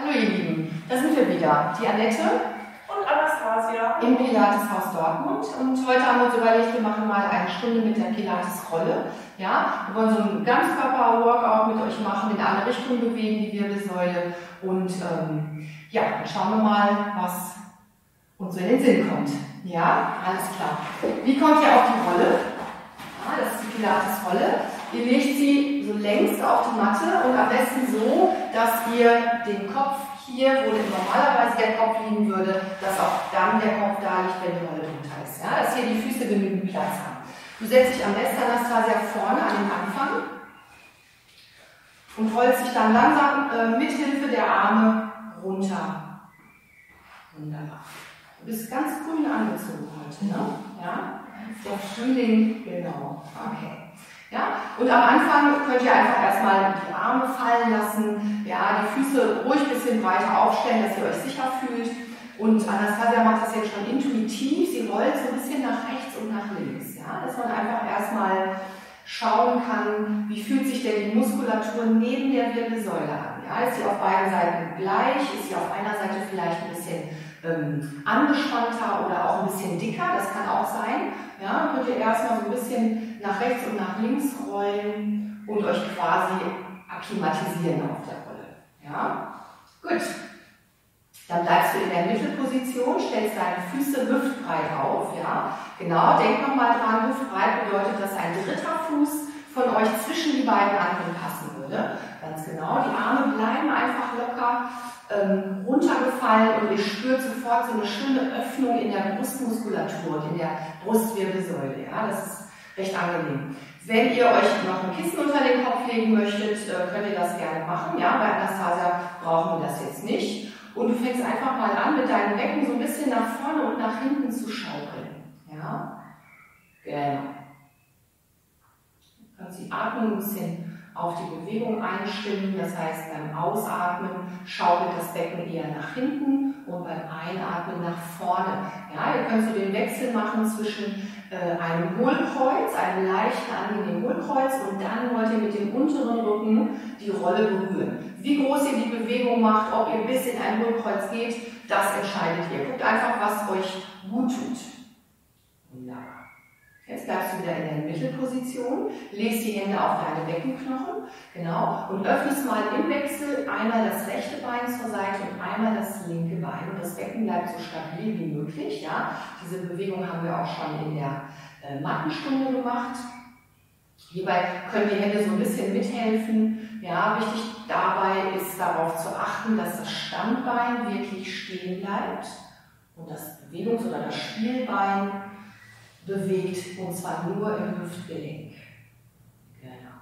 Hallo ihr Lieben, da sind wir wieder, die Annette und Anastasia im Pilateshaus Dortmund, und heute haben wir uns überlegt, wir machen mal eine Stunde mit der Pilates-Rolle. Ja? Wir wollen so einen Ganzkörper-Workout mit euch machen, in alle Richtungen bewegen, die Wirbelsäule, und ja, dann schauen wir mal, was uns so in den Sinn kommt. Ja, alles klar. Wie kommt ihr auf die Rolle? Ja, das ist die Pilates-Rolle. Ihr legt sie so längst auf die Matte und am besten so, dass ihr den Kopf hier, wo normalerweise der Kopf liegen würde, dass auch dann der Kopf da liegt, wenn die Rolle drunter ist. Ja, dass hier die Füße genügend Platz haben. Du setzt dich am besten, Anastasia, vorne an den Anfang und rollst dich dann langsam mithilfe der Arme runter. Wunderbar. Du bist ganz grün angezogen heute, ne? Ja? Der Frühling, genau. Okay. Ja? Und am Anfang könnt ihr einfach erstmal die Arme fallen lassen, ja, die Füße ruhig ein bisschen weiter aufstellen, dass ihr euch sicher fühlt. Und Anastasia macht das jetzt schon intuitiv, sie rollt so ein bisschen nach rechts und nach links, ja? Dass man einfach erstmal schauen kann, wie fühlt sich denn die Muskulatur neben der Wirbelsäule an. Ja? Ist sie auf beiden Seiten gleich, ist sie auf einer Seite vielleicht ein bisschen angespannter oder auch ein bisschen dicker, das kann auch sein. Ja, könnt ihr erstmal so ein bisschen nach rechts und nach links rollen und euch quasi akklimatisieren auf der Rolle. Ja? Gut. Dann bleibst du in der Mittelposition, stellst deine Füße hüftbreit auf. Ja? Genau, denkt nochmal dran, hüftbreit bedeutet, dass ein dritter Fuß von euch zwischen die beiden anderen passen würde. Ganz genau, die Arme bleiben einfach locker runtergefallen und ihr spürt sofort so eine schöne Öffnung in der Brustmuskulatur und in der Brustwirbelsäule. Ja, das ist recht angenehm. Wenn ihr euch noch ein Kissen unter den Kopf legen möchtet, könnt ihr das gerne machen. Ja, bei Anastasia brauchen wir das jetzt nicht. Und du fängst einfach mal an, mit deinem Becken so ein bisschen nach vorne und nach hinten zu schaukeln. Ja, genau. Du kannst die Atmung ein bisschen auf die Bewegung einstimmen, das heißt beim Ausatmen schaukelt das Becken eher nach hinten und beim Einatmen nach vorne. Ja, ihr könnt so den Wechsel machen zwischen einem Hohlkreuz, einem leichten, angenehmen Hohlkreuz, und dann wollt ihr mit dem unteren Rücken die Rolle berühren. Wie groß ihr die Bewegung macht, ob ihr bis in ein Hohlkreuz geht, das entscheidet ihr. Guckt einfach, was euch gut tut. Wunderbar. Jetzt bleibst du wieder in der Mittelposition, legst die Hände auf deine Beckenknochen, genau, und öffnest mal im Wechsel einmal das rechte Bein zur Seite und einmal das linke Bein. Und das Becken bleibt so stabil wie möglich, ja. Diese Bewegung haben wir auch schon in der Mattenstunde gemacht. Hierbei können die Hände so ein bisschen mithelfen. Ja, wichtig dabei ist, darauf zu achten, dass das Standbein wirklich stehen bleibt und das Bewegungs- oder das Spielbein bewegt, und zwar nur im Hüftgelenk. Genau.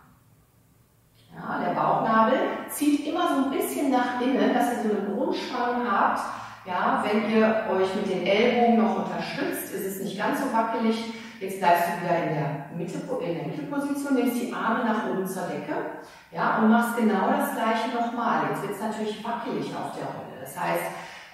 Ja, der Bauchnabel zieht immer so ein bisschen nach innen, dass ihr so eine Grundspannung habt. Ja, wenn ihr euch mit den Ellbogen noch unterstützt, ist es nicht ganz so wackelig. Jetzt bleibst du wieder in der Mittelposition, nimmst die Arme nach oben zur Decke, ja, und machst genau das Gleiche nochmal. Jetzt wird es natürlich wackelig auf der Rolle. Das heißt,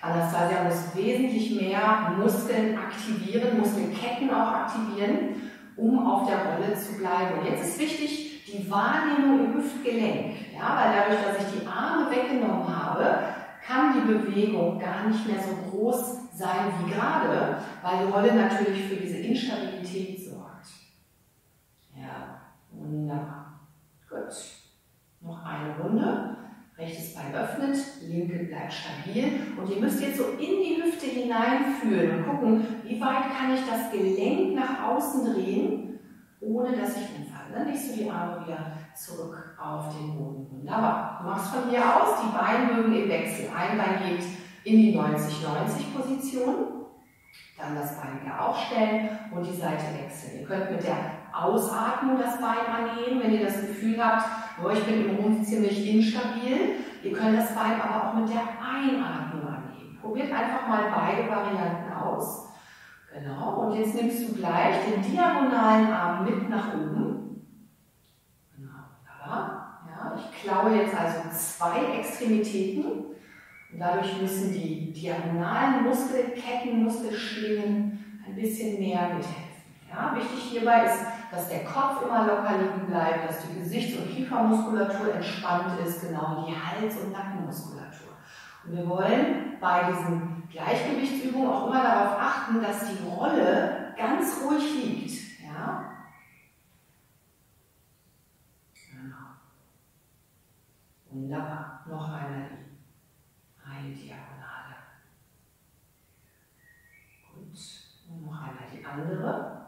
Anastasia muss wesentlich mehr Muskeln aktivieren, Muskelketten auch aktivieren, um auf der Rolle zu bleiben. Und jetzt ist wichtig die Wahrnehmung im Hüftgelenk, ja, weil dadurch, dass ich die Arme weggenommen habe, kann die Bewegung gar nicht mehr so groß sein wie gerade, weil die Rolle natürlich für diese Instabilität sorgt. Ja, wunderbar. Gut. Noch eine Runde. Rechtes Bein öffnet, linke bleibt stabil, und ihr müsst jetzt so in die Hüfte hineinfühlen und gucken, wie weit kann ich das Gelenk nach außen drehen, ohne dass ich umfalle. Dann legst du die Arme wieder zurück auf den Boden. Wunderbar. Du machst von hier aus, die Beine mögen im Wechsel. Ein Bein geht in die 90-90-Position, dann das Bein wieder aufstellen und die Seite wechseln. Ihr könnt mit der Ausatmung das Bein anheben, wenn ihr das Gefühl habt, ich bin im Rumpf ziemlich instabil. Ihr könnt das Bein aber auch mit der Einatmung anheben. Probiert einfach mal beide Varianten aus. Genau, und jetzt nimmst du gleich den diagonalen Arm mit nach oben. Genau, da. Ja, ich klaue jetzt also zwei Extremitäten. Und dadurch müssen die diagonalen Muskelketten, Muskelschlingen ein bisschen mehr mithelfen. Ja, wichtig hierbei ist, dass der Kopf immer locker liegen bleibt, dass die Gesichts- und Kiefermuskulatur entspannt ist, genau wie die Hals- und Nackenmuskulatur. Und wir wollen bei diesen Gleichgewichtsübungen auch immer darauf achten, dass die Rolle ganz ruhig liegt. Ja? Genau. Wunderbar. Noch eine Diagonale. Gut. Und noch einmal die andere.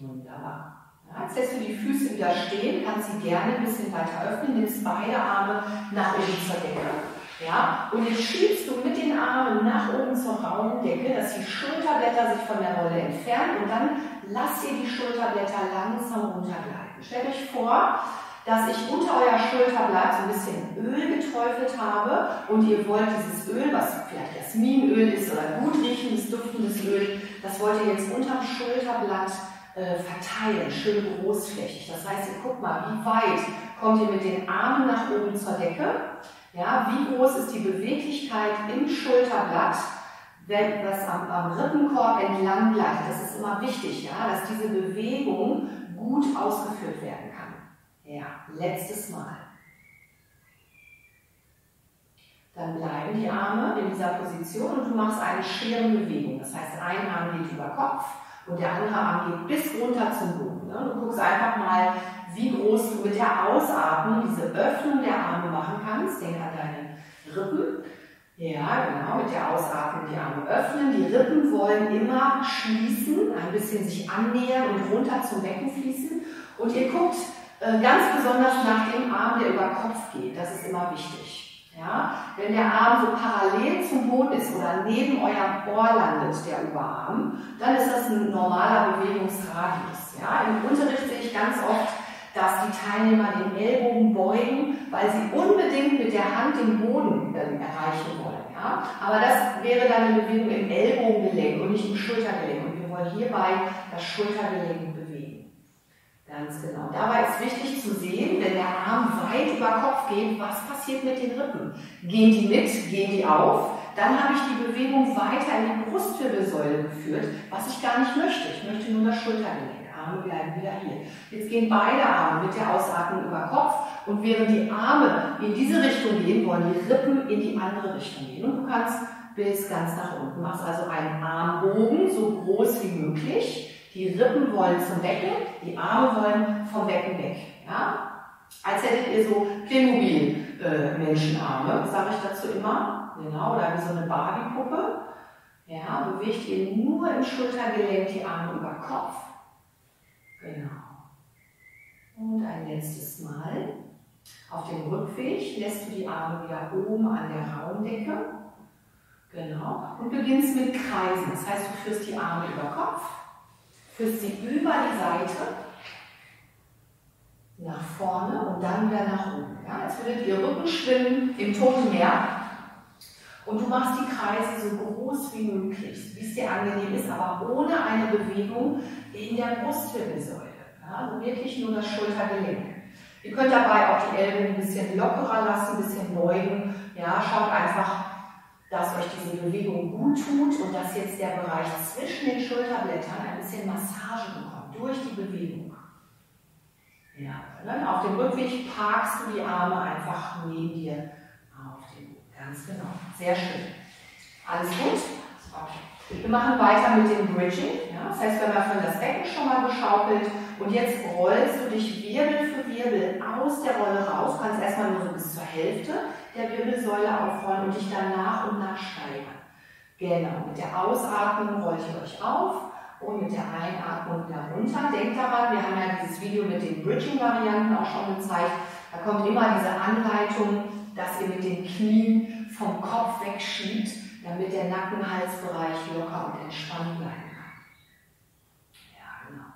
Wunderbar. Ja, jetzt lässt du die Füße wieder stehen, kannst sie gerne ein bisschen weiter öffnen, nimmst beide Arme nach oben zur Decke. Ja? Und jetzt schiebst du mit den Armen nach oben zur rauen Decke, dass die Schulterblätter sich von der Rolle entfernen, und dann lasst ihr die Schulterblätter langsam runtergleiten. Stellt euch vor, dass ich unter euer Schulterblatt so ein bisschen Öl geträufelt habe und ihr wollt dieses Öl, was vielleicht Jasminöl ist oder gut riechendes, duftendes Öl, das wollt ihr jetzt unter dem Schulterblatt verteilen, schön großflächig. Das heißt, ihr guckt mal, wie weit kommt ihr mit den Armen nach oben zur Decke? Ja, wie groß ist die Beweglichkeit im Schulterblatt, wenn das am Rippenkorb entlang gleicht? Das ist immer wichtig, ja, dass diese Bewegung gut ausgeführt werden kann. Ja, letztes Mal. Dann bleiben die Arme in dieser Position und du machst eine Scherenbewegung. Das heißt, ein Arm geht über Kopf und der andere Arm geht bis runter zum Boden. Du guckst einfach mal, wie groß du mit der Ausatmung diese Öffnung der Arme machen kannst. Denk an deine Rippen. Ja, genau, mit der Ausatmung die Arme öffnen. Die Rippen wollen immer schließen, ein bisschen sich annähern und runter zum Becken fließen. Und ihr guckt ganz besonders nach dem Arm, der über Kopf geht. Das ist immer wichtig. Ja, wenn der Arm so parallel zum Boden ist oder neben eurem Ohr landet, der Überarm, dann ist das ein normaler Bewegungsradius. Ja, im Unterricht sehe ich ganz oft, dass die Teilnehmer den Ellbogen beugen, weil sie unbedingt mit der Hand den Boden erreichen wollen. Ja? Aber das wäre dann eine Bewegung im Ellbogengelenk und nicht im Schultergelenk. Und wir wollen hierbei das Schultergelenk bewegen. Ganz genau. Dabei ist wichtig zu sehen, wenn der Arm weit über Kopf geht, was passiert mit den Rippen? Gehen die mit? Gehen die auf? Dann habe ich die Bewegung weiter in die Brustwirbelsäule geführt, was ich gar nicht möchte. Ich möchte nur das Schultergelenk. Arme bleiben wieder hier. Jetzt gehen beide Arme mit der Ausatmung über Kopf, und während die Arme in diese Richtung gehen, wollen die Rippen in die andere Richtung gehen. Und du kannst bis ganz nach unten. Du machst also einen Armbogen, so groß wie möglich. Die Rippen wollen zum Becken, die Arme wollen vom Becken weg. Ja? Als hättet ihr so Playmobil-Menschenarme, sage ich dazu immer. Genau, oder wie so eine Barbie-Puppe. Ja, bewegt ihr nur im Schultergelenk die Arme über Kopf. Genau. Und ein letztes Mal. Auf dem Rückweg lässt du die Arme wieder oben an der Raumdecke. Genau. Und beginnst mit Kreisen. Das heißt, du führst die Arme über Kopf. Führst sie über die Seite, nach vorne und dann wieder nach oben. Ja, als würdet ihr Rücken schwimmen im Toten Meer. Und du machst die Kreise so groß wie möglich, wie es dir angenehm ist, aber ohne eine Bewegung in der Brustwirbelsäule. Ja, also wirklich nur das Schultergelenk. Ihr könnt dabei auch die Ellbogen ein bisschen lockerer lassen, ein bisschen beugen. Ja, schaut einfach, dass euch diese Bewegung gut tut und dass jetzt der Bereich zwischen den Schulterblättern ein bisschen Massage bekommt durch die Bewegung. Ja, auf dem Rückweg parkst du die Arme einfach neben dir auf den Boden. Ganz genau. Sehr schön. Alles gut? Okay. Wir machen weiter mit dem Bridging. Ja? Das heißt, wir haben vorhin das Becken schon mal geschaukelt und jetzt rollst du dich Wirbel für Wirbel aus der Rolle raus. Du kannst erstmal nur so bis zur Hälfte der Wirbelsäule aufrollen und dich dann nach und nach steigern. Genau, mit der Ausatmung rollt ihr euch auf und mit der Einatmung wieder runter. Denkt daran, wir haben ja dieses Video mit den Bridging-Varianten auch schon gezeigt. Da kommt immer diese Anleitung, dass ihr mit den Knien vom Kopf wegschiebt, damit der Nacken-Halsbereich locker und entspannt bleiben kann. Ja, genau.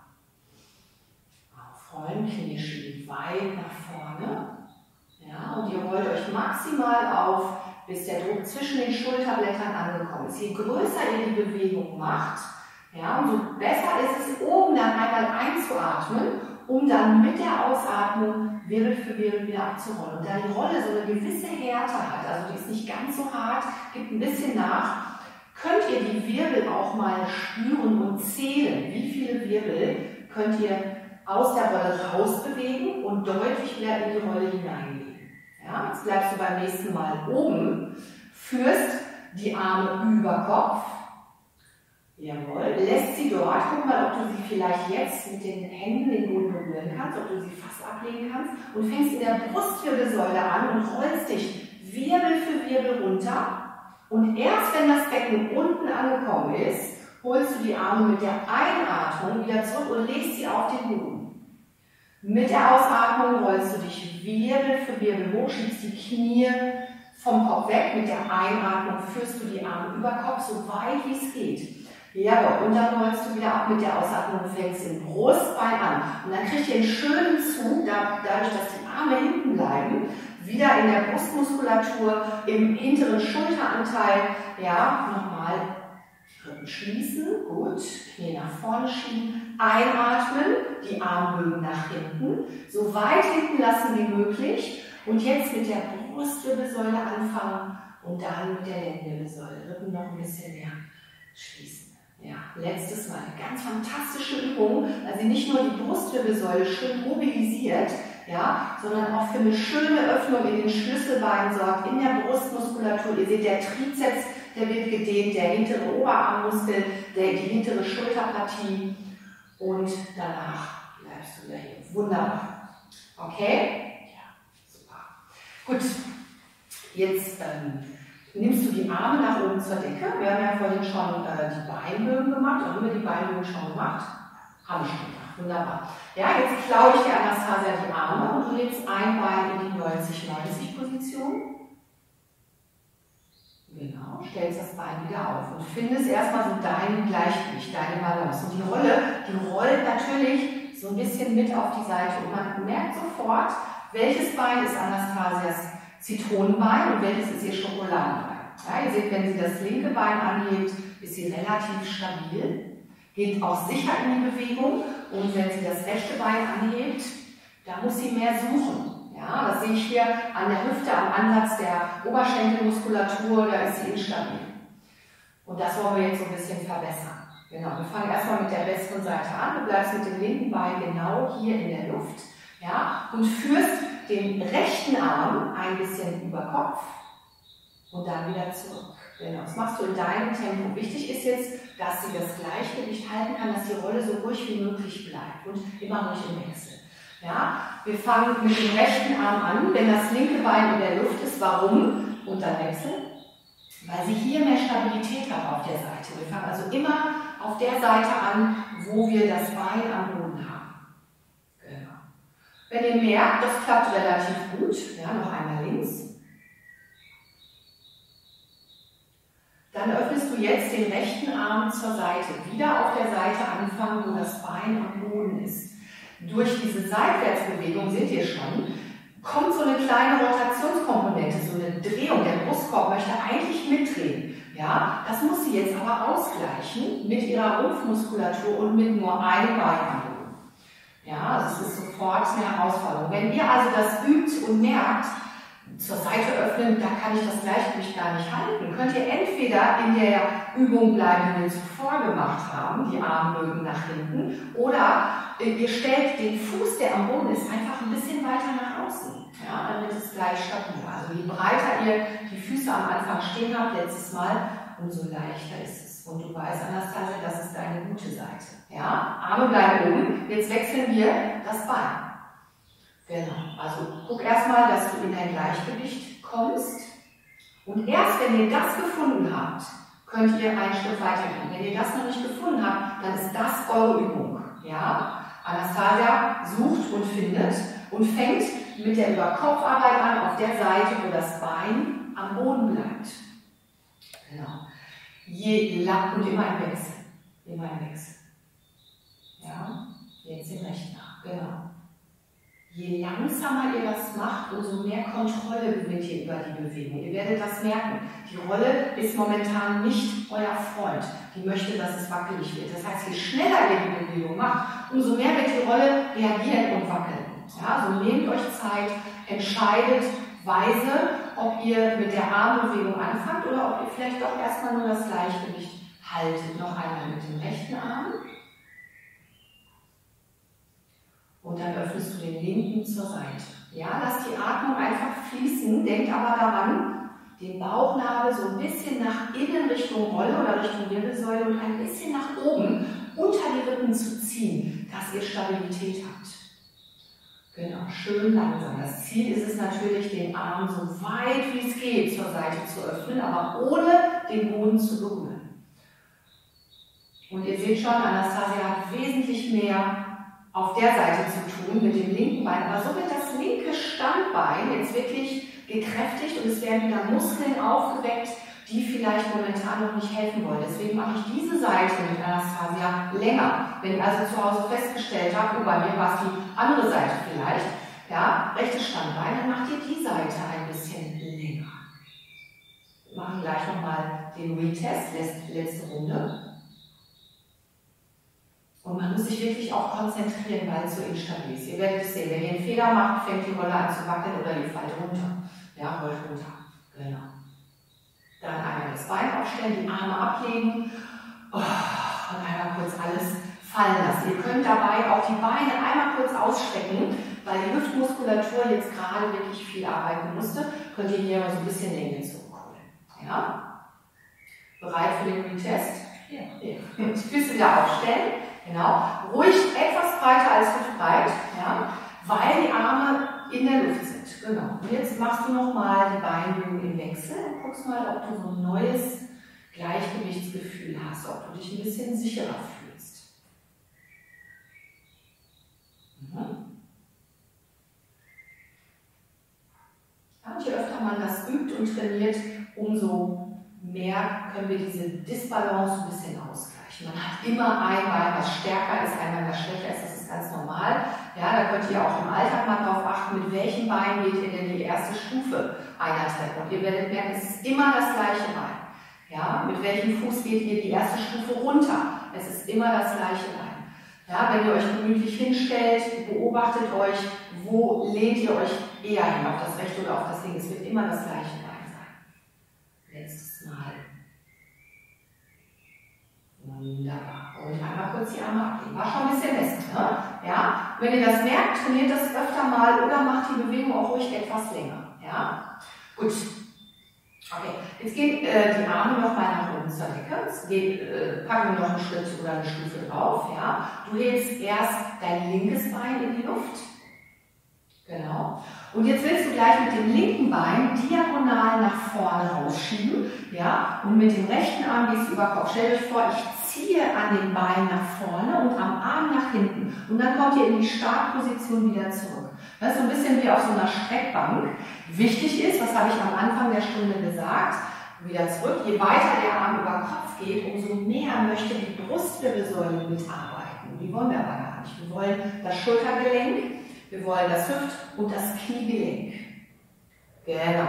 Aufrollen, Knie schieben weit nach vorne. Ja, und ihr rollt euch maximal auf, bis der Druck zwischen den Schulterblättern angekommen ist. Je größer ihr die Bewegung macht, ja, umso besser ist es, oben dann einmal einzuatmen, um dann mit der Ausatmung Wirbel für Wirbel wieder abzurollen. Und da die Rolle so eine gewisse Härte hat, also die ist nicht ganz so hart, gibt ein bisschen nach, könnt ihr die Wirbel auch mal spüren und zählen, wie viele Wirbel könnt ihr aus der Rolle rausbewegen und deutlich mehr in die Rolle hineinlegen. Ja, jetzt bleibst du beim nächsten Mal oben, führst die Arme über Kopf, jawohl, lässt sie dort, guck mal, ob du sie vielleicht jetzt mit den Händen den Boden berühren kannst, ob du sie fast ablegen kannst und fängst in der Brustwirbelsäule an und rollst dich Wirbel für Wirbel runter. Und erst wenn das Becken unten angekommen ist, holst du die Arme mit der Einatmung wieder zurück und legst sie auf den Boden. Mit der Ausatmung rollst du dich Wirbel für Wirbel hoch, schiebst die Knie vom Kopf weg. Mit der Einatmung führst du die Arme über Kopf, so weit wie es geht. Jawohl, und dann rollst du wieder ab mit der Ausatmung und fängst im Brustbein an. Und dann kriegst du einen schönen Zug, dadurch, dass die Arme hinten bleiben, wieder in der Brustmuskulatur, im hinteren Schulteranteil, ja, nochmal Rippen schließen, gut, Knie nach vorne schieben, einatmen, die Armbögen nach hinten, so weit hinten lassen wie möglich und jetzt mit der Brustwirbelsäule anfangen und dann mit der Lendenwirbelsäule, Rippen noch ein bisschen mehr schließen. Ja, letztes Mal, eine ganz fantastische Übung, weil sie nicht nur die Brustwirbelsäule schön mobilisiert, ja, sondern auch für eine schöne Öffnung in den Schlüsselbeinen sorgt, in der Brustmuskulatur. Ihr seht, der Trizeps, der wird gedehnt, der hintere Oberarmmuskel, die hintere Schulterpartie und danach bleibst du wieder hier. Wunderbar. Okay? Ja, super. Gut, jetzt nimmst du die Arme nach oben zur Decke. Wir haben ja vorhin schon die Beinbögen gemacht, haben wir die Beinbögen schon gemacht? Haben wir schon gemacht. Wunderbar. Ja, jetzt klaue ich dir Anastasia die Arme und du legst ein Bein in die 90-90-Position. Genau, stellst das Bein wieder auf und findest erstmal so dein Gleichgewicht, deine Balance. Und die Rolle, die rollt natürlich so ein bisschen mit auf die Seite und man merkt sofort, welches Bein ist Anastasias Zitronenbein und welches ist ihr Schokoladenbein. Ja, ihr seht, wenn sie das linke Bein anhebt, ist sie relativ stabil. Geht auch sicher in die Bewegung und wenn sie das rechte Bein anhebt, da muss sie mehr suchen. Ja, das sehe ich hier an der Hüfte, am Ansatz der Oberschenkelmuskulatur, da ist sie instabil. Und das wollen wir jetzt so ein bisschen verbessern. Genau, wir fangen erstmal mit der besseren Seite an, du bleibst mit dem linken Bein genau hier in der Luft, ja, und führst den rechten Arm ein bisschen über Kopf und dann wieder zurück. Genau, das machst du in deinem Tempo. Wichtig ist jetzt, dass sie das Gleichgewicht halten kann, dass die Rolle so ruhig wie möglich bleibt und immer ruhig im Wechsel. Ja? Wir fangen mit dem rechten Arm an, wenn das linke Bein in der Luft ist. Warum? Und dann wechseln. Weil sie hier mehr Stabilität hat auf der Seite. Wir fangen also immer auf der Seite an, wo wir das Bein am Boden haben. Genau. Wenn ihr merkt, das klappt relativ gut, ja, noch einmal links. Dann öffnest du jetzt den rechten Arm zur Seite. Wieder auf der Seite anfangen, wo das Bein am Boden ist. Durch diese Seitwärtsbewegung, seht ihr schon, kommt so eine kleine Rotationskomponente, so eine Drehung. Der Brustkorb möchte eigentlich mitdrehen. Ja, das muss sie jetzt aber ausgleichen mit ihrer Rumpfmuskulatur und mit nur einem Bein. Ja, das ist sofort eine Herausforderung. Wenn ihr also das übt und merkt, zur Seite öffnen, da kann ich das Gleichgewicht gar nicht halten. Könnt ihr entweder in der Übung bleiben, die wir zuvor gemacht haben, die Armbögen nach hinten, oder ihr stellt den Fuß, der am Boden ist, einfach ein bisschen weiter nach außen. Ja, dann wird es gleich stabiler. Also je breiter ihr die Füße am Anfang stehen habt, letztes Mal, umso leichter ist es. Und du weißt, Anastasia, das ist deine gute Seite. Ja, Arme bleiben oben. Jetzt wechseln wir das Bein. Genau, also guck erstmal, dass du in dein Gleichgewicht kommst und erst wenn ihr das gefunden habt, könnt ihr ein Stück weitergehen. Wenn ihr das noch nicht gefunden habt, dann ist das eure Übung. Ja? Anastasia sucht und findet und fängt mit der Überkopfarbeit an auf der Seite, wo das Bein am Boden bleibt. Genau. Je lang und immer im Wechsel. Immer im Wechsel. Ja? Jetzt im rechten Arm. Genau. Je langsamer ihr das macht, umso mehr Kontrolle gewinnt ihr über die Bewegung. Ihr werdet das merken. Die Rolle ist momentan nicht euer Freund. Die möchte, dass es wackelig wird. Das heißt, je schneller ihr die Bewegung macht, umso mehr wird die Rolle reagieren und wackeln. Ja, also nehmt euch Zeit, entscheidet weise, ob ihr mit der Armbewegung anfangt oder ob ihr vielleicht doch erstmal nur das Gleichgewicht haltet. Noch einmal mit dem rechten Arm. Und dann öffnest du den linken zur Seite. Ja, lass die Atmung einfach fließen. Denk aber daran, den Bauchnabel so ein bisschen nach innen Richtung Rolle oder Richtung Wirbelsäule und ein bisschen nach oben unter die Rippen zu ziehen, dass ihr Stabilität habt. Genau, schön langsam. Das Ziel ist es natürlich, den Arm so weit wie es geht zur Seite zu öffnen, aber ohne den Boden zu berühren. Und ihr seht schon, Anastasia hat wesentlich mehr auf der Seite zu tun mit dem linken Bein, aber so wird das linke Standbein jetzt wirklich gekräftigt und es werden wieder Muskeln aufgeweckt, die vielleicht momentan noch nicht helfen wollen. Deswegen mache ich diese Seite mit Anastasia länger. Wenn ihr also zu Hause festgestellt habt, oh, bei mir war es die andere Seite vielleicht, ja, rechtes Standbein, dann macht ihr die Seite ein bisschen länger. Wir machen gleich nochmal den Retest, letzte Runde. Und man muss sich wirklich auch konzentrieren, weil es so instabil ist. Ihr werdet es sehen, wenn ihr einen Fehler macht, fängt die Rolle an zu wackeln oder ihr fallt runter. Ja, rollt runter. Genau. Dann einmal das Bein aufstellen, die Arme ablegen und einmal kurz alles fallen lassen. Ihr könnt dabei auch die Beine einmal kurz ausstrecken, weil die Hüftmuskulatur jetzt gerade wirklich viel arbeiten musste. Könnt ihr hier mal so ein bisschen Länge zurückholen. Ja? Bereit für den Retest? Ja. Die Füße wieder aufstellen. Genau, ruhig etwas breiter als hüftbreit, ja, weil die Arme in der Luft sind. Genau. Und jetzt machst du nochmal die Beinbögen im Wechsel und guckst mal, ob du so ein neues Gleichgewichtsgefühl hast, ob du dich ein bisschen sicherer fühlst. Mhm. Ja, und je öfter man das übt und trainiert, umso mehr können wir diese Disbalance ein bisschen ausgleichen. Man hat immer einmal, was stärker ist, einmal, was schwächer ist, das ist ganz normal. Ja, da könnt ihr auch im Alltag mal drauf achten, mit welchem Bein geht ihr denn die erste Stufe einer Treppe. Und ihr werdet merken, es ist immer das gleiche Bein. Ja, mit welchem Fuß geht ihr die erste Stufe runter? Es ist immer das gleiche Bein. Ja, wenn ihr euch gemütlich hinstellt, beobachtet euch, wo lehnt ihr euch eher hin, auf das rechte oder auf das linke. Es wird immer das gleiche Bein sein. Letztes Mal. Wunderbar. Und einmal kurz die Arme ablegen. War schon ein bisschen Mist, ne? Ja? Wenn ihr das merkt, trainiert das öfter mal oder macht die Bewegung auch ruhig etwas länger. Ja? Gut. Okay. Jetzt gehen die Arme nochmal nach oben zur Decke. Jetzt packen wir noch einen Schritt oder eine Stufe drauf. Ja? Du hebst erst dein linkes Bein in die Luft. Genau. Und jetzt willst du gleich mit dem linken Bein diagonal nach vorne rausschieben. Ja? Und mit dem rechten Arm gehst du über Kopf. Stellt euch vor, ich ziehe an den Beinen nach vorne und am Arm nach hinten. Und dann kommt ihr in die Startposition wieder zurück. Das ist so ein bisschen wie auf so einer Streckbank. Wichtig ist, was habe ich am Anfang der Stunde gesagt, wieder zurück. Je weiter der Arm über Kopf geht, umso mehr möchte die Brustwirbelsäule mitarbeiten. Die wollen wir aber gar nicht. Wir wollen das Schultergelenk. Wir wollen das Hüft- und das Kniegelenk. Genau.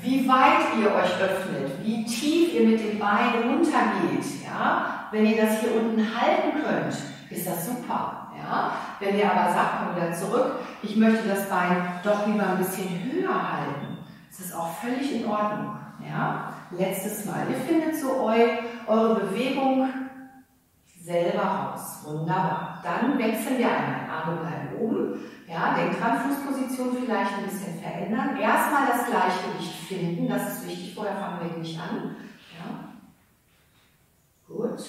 Wie weit ihr euch öffnet, wie tief ihr mit den Beinen runtergeht. Ja? Wenn ihr das hier unten halten könnt, ist das super. Ja? Wenn ihr aber sagt, komm wieder zurück, ich möchte das Bein doch lieber ein bisschen höher halten, ist das auch völlig in Ordnung. Ja? Letztes Mal. Ihr findet so eure Bewegung selber raus. Wunderbar. Dann wechseln wir einmal. Arme bleiben oben. Ja, denkt dran, Fußposition vielleicht ein bisschen verändern. Erstmal das Gleichgewicht finden. Das ist wichtig. Vorher fangen wir nicht an. Ja. Gut.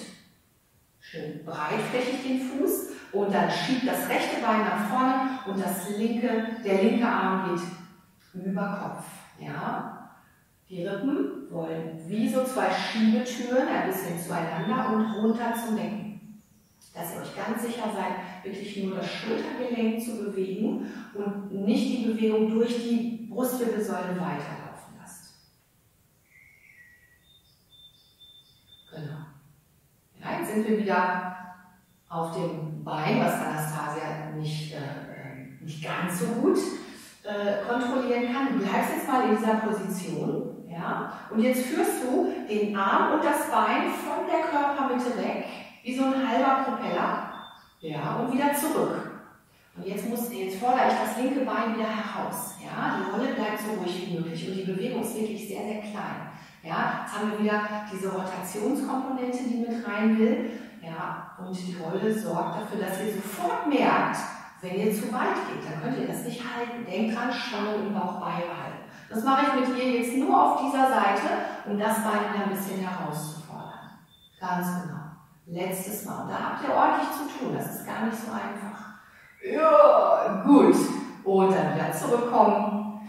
Schön breitflächig den Fuß. Und dann schiebt das rechte Bein nach vorne und der linke Arm geht über Kopf. Ja. Die Rippen wollen wie so zwei Schiebetüren ein bisschen zueinander und runter zum Becken. Dass ihr euch ganz sicher seid, wirklich nur das Schultergelenk zu bewegen und nicht die Bewegung durch die Brustwirbelsäule weiterlaufen lasst. Genau. Ja, jetzt sind wir wieder auf dem Bein, was Anastasia nicht ganz so gut kontrollieren kann. Du bleibst jetzt mal in dieser Position. Ja? Und jetzt führst du den Arm und das Bein von der Körpermitte weg, wie so ein halber Propeller, ja, und wieder zurück. Und jetzt fordere ich das linke Bein wieder heraus. Ja? Die Rolle bleibt so ruhig wie möglich und die Bewegung ist wirklich sehr, sehr klein. Ja? Jetzt haben wir wieder diese Rotationskomponente, die mit rein will. Ja? Und die Rolle sorgt dafür, dass ihr sofort merkt, Wenn ihr zu weit geht, dann könnt ihr das nicht halten. Denkt dran, Spannung im Bauch beibehalten. Das mache ich mit ihr jetzt nur auf dieser Seite, um das Bein wieder ein bisschen herauszufordern. Ganz genau. Letztes Mal. Und da habt ihr ordentlich zu tun. Das ist gar nicht so einfach. Ja, gut. Und dann wieder zurückkommen.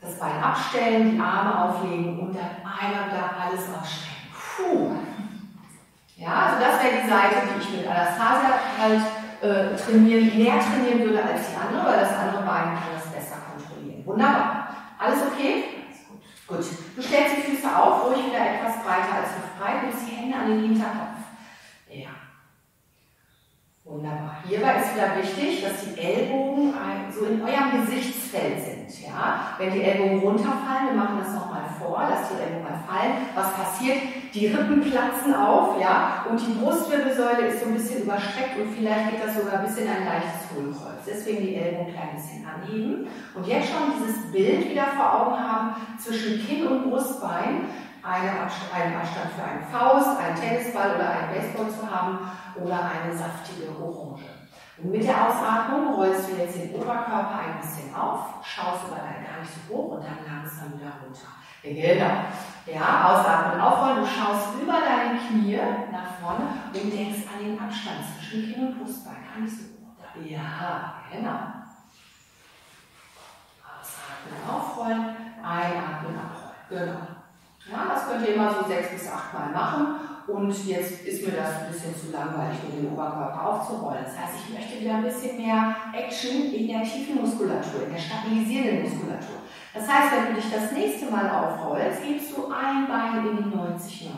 Das Bein abstellen, die Arme auflegen und dann einmal da alles ausstrecken. Puh. Ja, also das wäre die Seite, die ich mit Anastasia halt mehr trainieren würde als die andere, weil das andere Bein kann das besser kontrollieren. Wunderbar. Alles okay? Gut. Du stellst die Füße auf, ruhig wieder etwas breiter als hüftbreit und die Hände an den Hinterkopf. Ja. Wunderbar. Hierbei ist wieder wichtig, dass die Ellbogen so in eurem Gesichtsfeld sind. Ja? Wenn die Ellbogen runterfallen, wir machen das nochmal vor, lasst die Ellbogen mal fallen. Was passiert? Die Rippen platzen auf, ja, und die Brustwirbelsäule ist so ein bisschen überstreckt und vielleicht geht das sogar ein bisschen ein leichtes Hohlkreuz. Deswegen die Ellbogen ein klein bisschen anheben. Und jetzt schon dieses Bild wieder vor Augen haben zwischen Kinn und Brustbein. Einen Abstand für eine Faust, einen Tennisball oder einen Baseball zu haben oder eine saftige Orange. Und mit der Ausatmung rollst du jetzt den Oberkörper ein bisschen auf, schaust aber dann gar nicht so hoch und dann langsam wieder runter. Genau. Ja, ausatmen, aufrollen, du schaust über deine Knie nach vorne und denkst an den Abstand zwischen Kinn und Brustbein, gar nicht so hoch. Ja, genau. Ausatmen, aufrollen, einatmen, abrollen. Genau. Ja, das könnt ihr immer so 6 bis 8 Mal machen und jetzt ist mir das ein bisschen zu langweilig, um den Oberkörper aufzurollen. Das heißt, ich möchte wieder ein bisschen mehr Action in der tiefen Muskulatur, in der stabilisierenden Muskulatur. Das heißt, wenn du dich das nächste Mal aufrollst, gibst du ein Bein in die 90-90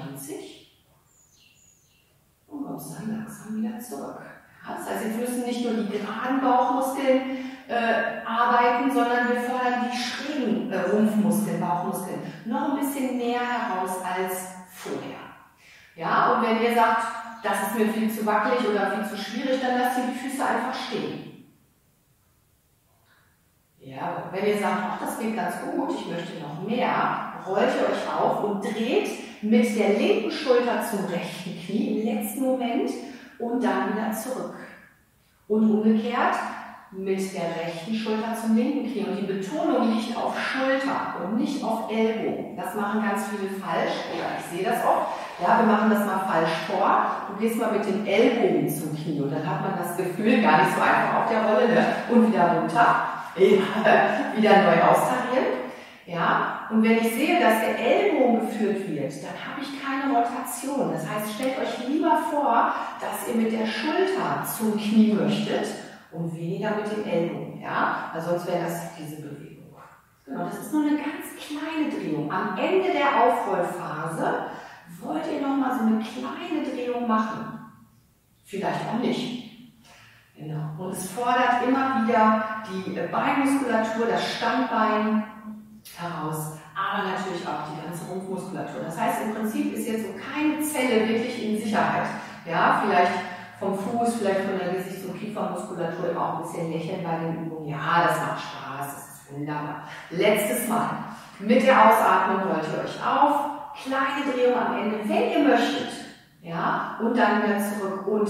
und kommst dann langsam wieder zurück. Ja, das heißt, wir müssen nicht nur die geraden Bauchmuskeln arbeiten, sondern wir fördern die schrägen Rumpfmuskeln, Bauchmuskeln noch ein bisschen mehr heraus als vorher. Ja, und wenn ihr sagt, das ist mir viel zu wackelig oder viel zu schwierig, dann lasst ihr die Füße einfach stehen. Ja, wenn ihr sagt, ach, das geht ganz gut, ich möchte noch mehr, rollt ihr euch auf und dreht mit der linken Schulter zum rechten Knie im letzten Moment und dann wieder zurück. Und umgekehrt mit der rechten Schulter zum linken Knie. Und die Betonung liegt auf Schulter und nicht auf Ellbogen. Das machen ganz viele falsch, oder ich sehe das oft. Ja, wir machen das mal falsch vor. Du gehst mal mit den Ellbogen zum Knie und dann hat man das Gefühl gar nicht so einfach auf der Rolle. Ne? Und wieder runter. Ja, wieder neu austarieren. Ja, und wenn ich sehe, dass der Ellbogen geführt wird, dann habe ich keine Rotation. Das heißt, stellt euch lieber vor, dass ihr mit der Schulter zum Knie möchtet und weniger mit den Ellbogen, ja, weil sonst wäre das diese Bewegung. Genau, das ist nur eine ganz kleine Drehung. Am Ende der Aufrollphase wollt ihr nochmal so eine kleine Drehung machen. Vielleicht auch nicht. Genau. Und es fordert immer wieder die Beinmuskulatur, das Standbein heraus, aber natürlich auch die ganze Rumpfmuskulatur. Das heißt, im Prinzip ist jetzt so keine Zelle wirklich in Sicherheit. Ja, vielleicht vom Fuß, vielleicht von der Gesichts- und Kiefermuskulatur auch ein bisschen lächeln bei den Übungen. Ja, das macht Spaß, das ist wunderbar. Letztes Mal. Mit der Ausatmung rollt ihr euch auf. Kleine Drehung am Ende, wenn ihr möchtet. Ja, und dann wieder zurück und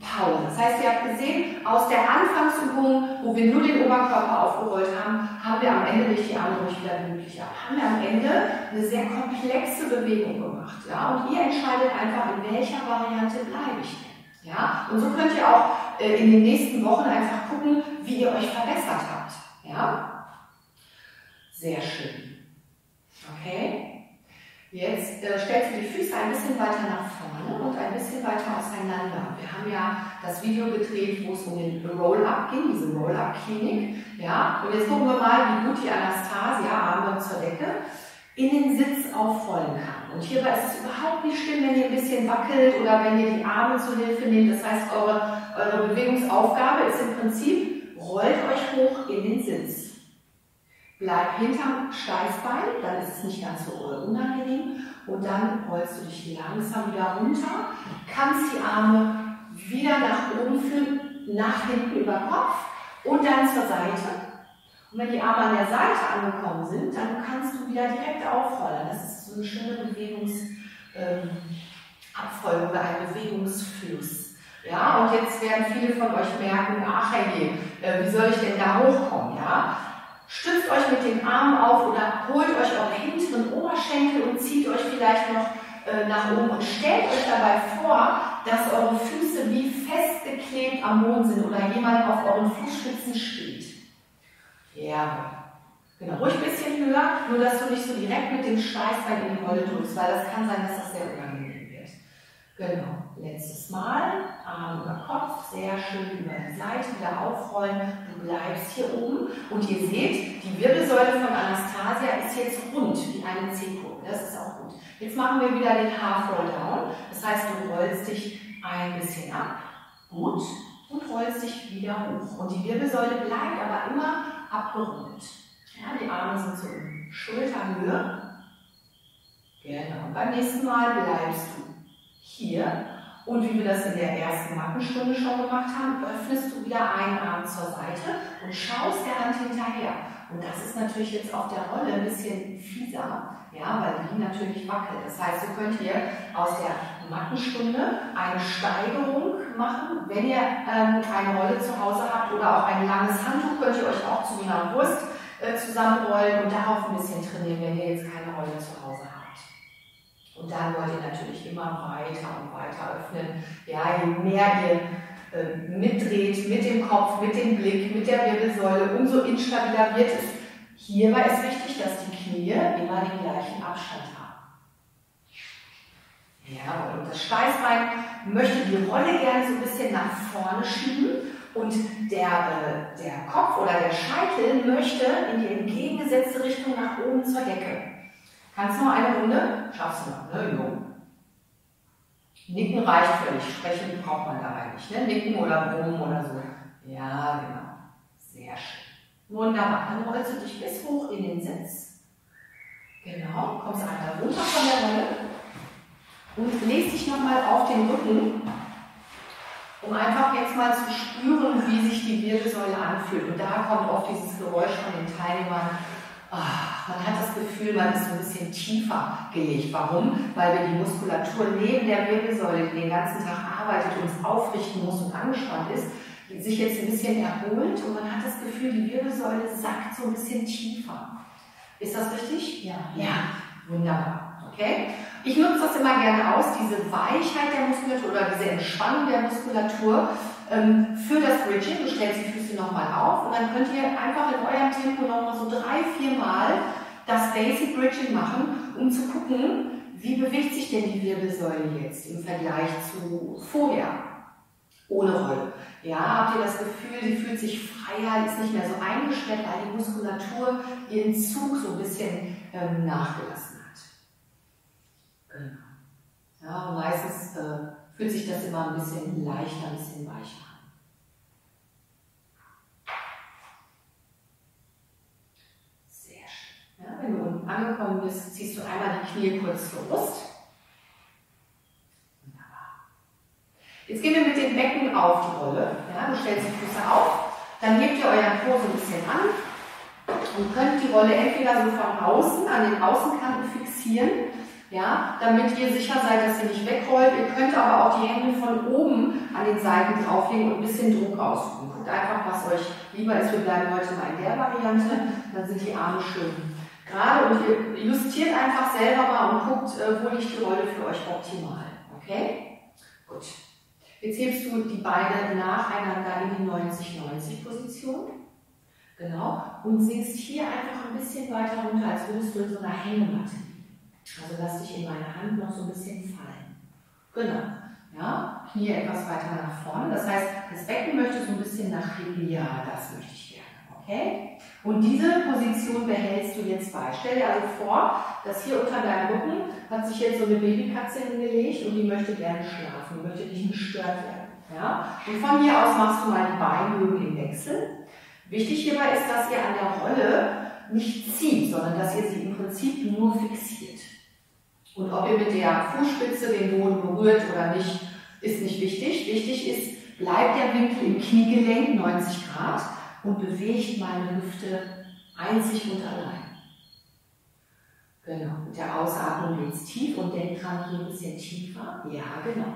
Pause. Das heißt, ihr habt gesehen, aus der Anfangsübung, wo wir nur den Oberkörper aufgerollt haben, haben wir am Ende nicht die Arme ruhig wieder gemütlich, aber haben wir am Ende eine sehr komplexe Bewegung gemacht. Ja, und ihr entscheidet einfach, in welcher Variante bleibe ich. Ja, und so könnt ihr auch in den nächsten Wochen einfach gucken, wie ihr euch verbessert habt. Ja? Sehr schön. Okay? Jetzt stellst du die Füße ein bisschen weiter nach vorne und ein bisschen weiter auseinander. Wir haben ja das Video gedreht, wo es um den Roll-Up ging, diese Roll-Up-Klinik. Ja? Und jetzt gucken wir mal, wie gut die Anastasia, Arme zur Decke, in den Sitz aufrollen kann. Und hierbei ist es überhaupt nicht schlimm, wenn ihr ein bisschen wackelt oder wenn ihr die Arme zur Hilfe nehmt. Das heißt, eure Bewegungsaufgabe ist im Prinzip, rollt euch hoch in den Sitz. Bleibt hinterm Steißbein, dann ist es nicht ganz so unangenehm. Und dann rollst du dich langsam wieder runter, kannst die Arme wieder nach oben führen, nach hinten über Kopf und dann zur Seite. Und wenn die Arme an der Seite angekommen sind, dann kannst du wieder direkt aufrollen. Das ist so eine schöne Bewegungsabfolge oder ein Bewegungsfluss. Ja, und jetzt werden viele von euch merken, ach hey, wie soll ich denn da hochkommen? Ja? Stützt euch mit den Armen auf oder holt euch eure hinteren Oberschenkel und zieht euch vielleicht noch nach oben und stellt euch dabei vor, dass eure Füße wie festgeklebt am Boden sind oder jemand auf euren Fußspitzen steht. Ja, genau, ruhig ein bisschen höher, nur dass du nicht so direkt mit dem Steißbein in die Rolle drückst, weil das kann sein, dass das sehr unangenehm wird. Genau. Letztes Mal, Arm über Kopf, sehr schön über die Seite wieder aufrollen, du bleibst hier oben und ihr seht, die Wirbelsäule von Anastasia ist jetzt rund, wie eine C-Kurve, das ist auch gut. Jetzt machen wir wieder den Half-Roll-Down, das heißt, du rollst dich ein bisschen ab, gut, und rollst dich wieder hoch. Und die Wirbelsäule bleibt aber immer abgerundet. Ja, die Arme sind so in Schulterhöhe. Genau, beim nächsten Mal bleibst du hier. Und wie wir das in der ersten Mattenstunde schon gemacht haben, öffnest du wieder einen Arm zur Seite und schaust der Hand hinterher. Und das ist natürlich jetzt auf der Rolle ein bisschen fieser, ja, weil die natürlich wackelt. Das heißt, ihr könnt hier aus der Mattenstunde eine Steigerung machen. Wenn ihr eine Rolle zu Hause habt oder auch ein langes Handtuch, könnt ihr euch auch zu einer Brust zusammenrollen und darauf ein bisschen trainieren, wenn ihr jetzt keine Rolle zu Hause habt. Und dann wollt ihr natürlich immer weiter und weiter öffnen. Ja, je mehr ihr mitdreht mit dem Kopf, mit dem Blick, mit der Wirbelsäule, umso instabiler wird es. Hierbei ist wichtig, dass die Knie immer den gleichen Abstand haben. Ja, und das Steißbein möchte die Rolle gerne so ein bisschen nach vorne schieben. Und der Kopf oder der Scheitel möchte in die entgegengesetzte Richtung nach oben zur Decke. Kannst du noch eine Runde? Schaffst du noch, ne? Jo. Nicken reicht völlig, sprechen braucht man dabei nicht, ne? Nicken oder brummen oder so. Ja, genau. Sehr schön. Wunderbar. Dann rollst du dich bis hoch in den Sitz. Genau. Kommst einmal runter von der Rolle und legst dich nochmal auf den Rücken, um einfach jetzt mal zu spüren, wie sich die Wirbelsäule anfühlt. Und da kommt oft dieses Geräusch von den Teilnehmern. Ach, man hat das Gefühl, man ist ein bisschen tiefer gelegt. Warum? Weil wir die Muskulatur neben der Wirbelsäule, die den ganzen Tag arbeitet und uns aufrichten muss und angespannt ist, sich jetzt ein bisschen erholt und man hat das Gefühl, die Wirbelsäule sackt so ein bisschen tiefer. Ist das richtig? Ja. Ja, wunderbar. Okay? Ich nutze das immer gerne aus, diese Weichheit der Muskulatur oder diese Entspannung der Muskulatur für das Bridging. Du stellst die Füße nochmal auf und dann könnt ihr einfach in eurem Tempo nochmal so 3-4 Mal das Basic Bridging machen, um zu gucken, wie bewegt sich denn die Wirbelsäule jetzt im Vergleich zu vorher. Ohne Rolle. Ja, habt ihr das Gefühl, sie fühlt sich freier, ist nicht mehr so eingeschränkt, weil die Muskulatur ihren Zug so ein bisschen nachgelassen hat. Genau. Ja, meistens fühlt sich das immer ein bisschen leichter, ein bisschen weicher an. Sehr schön. Ja, wenn du unten angekommen bist, ziehst du einmal die Knie kurz zur Brust. Wunderbar. Jetzt gehen wir mit dem Becken auf die Rolle. Ja, du stellst die Füße auf, dann hebt ihr euren Po so ein bisschen an und könnt die Rolle entweder so von außen an den Außenkanten fixieren, ja, damit ihr sicher seid, dass ihr nicht wegrollt. Ihr könnt aber auch die Hände von oben an den Seiten drauflegen und ein bisschen Druck ausüben. Guckt einfach, was euch lieber ist. Wir bleiben heute mal in der Variante. Dann sind die Arme schön gerade und ihr justiert einfach selber mal und guckt, wo liegt die Rolle für euch optimal. Okay? Gut. Jetzt hebst du die Beine nacheinander in die 90-90-Position. Genau. Und sinkst hier einfach ein bisschen weiter runter, als würdest du in so einer Hängematte. Also lass dich in meine Hand noch so ein bisschen fallen. Genau. Ja, Knie etwas weiter nach vorne. Das heißt, das Becken möchte so ein bisschen nach hinten. Ja, das möchte ich gerne. Okay? Und diese Position behältst du jetzt bei. Stell dir also vor, dass hier unter deinem Rücken hat sich jetzt so eine Babykatze hingelegt und die möchte gerne schlafen, möchte nicht gestört werden. Ja? Und von hier aus machst du mal die Beinhöhen im Wechsel. Wichtig hierbei ist, dass ihr an der Rolle nicht zieht, sondern dass ihr sie im Prinzip nur fixiert. Und ob ihr mit der Fußspitze den Boden berührt oder nicht, ist nicht wichtig. Wichtig ist, bleibt der Winkel im Kniegelenk 90 Grad und bewegt meine Hüfte einzig und allein. Genau, mit der Ausatmung geht es tief und denkt dran, hier ein bisschen tiefer. Ja, genau.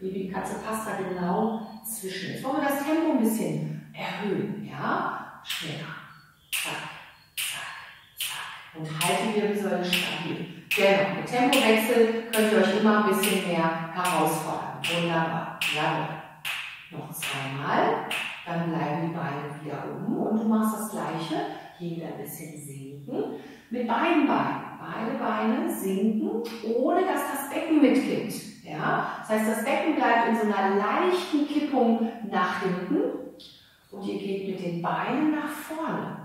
Babykatze passt da genau zwischen. Jetzt wollen wir das Tempo ein bisschen erhöhen. Ja? Schneller. Zack, zack, zack. Und halten wir visuell stabil. Genau. Mit Tempowechsel könnt ihr euch immer ein bisschen mehr herausfordern. Wunderbar. Jawohl. Noch zweimal. Dann bleiben die Beine wieder oben. Und du machst das Gleiche. Hier wieder ein bisschen sinken. Mit beiden Beinen. Beide Beine sinken, ohne dass das Becken mitkippt. Ja? Das heißt, das Becken bleibt in so einer leichten Kippung nach hinten und ihr geht mit den Beinen nach vorne.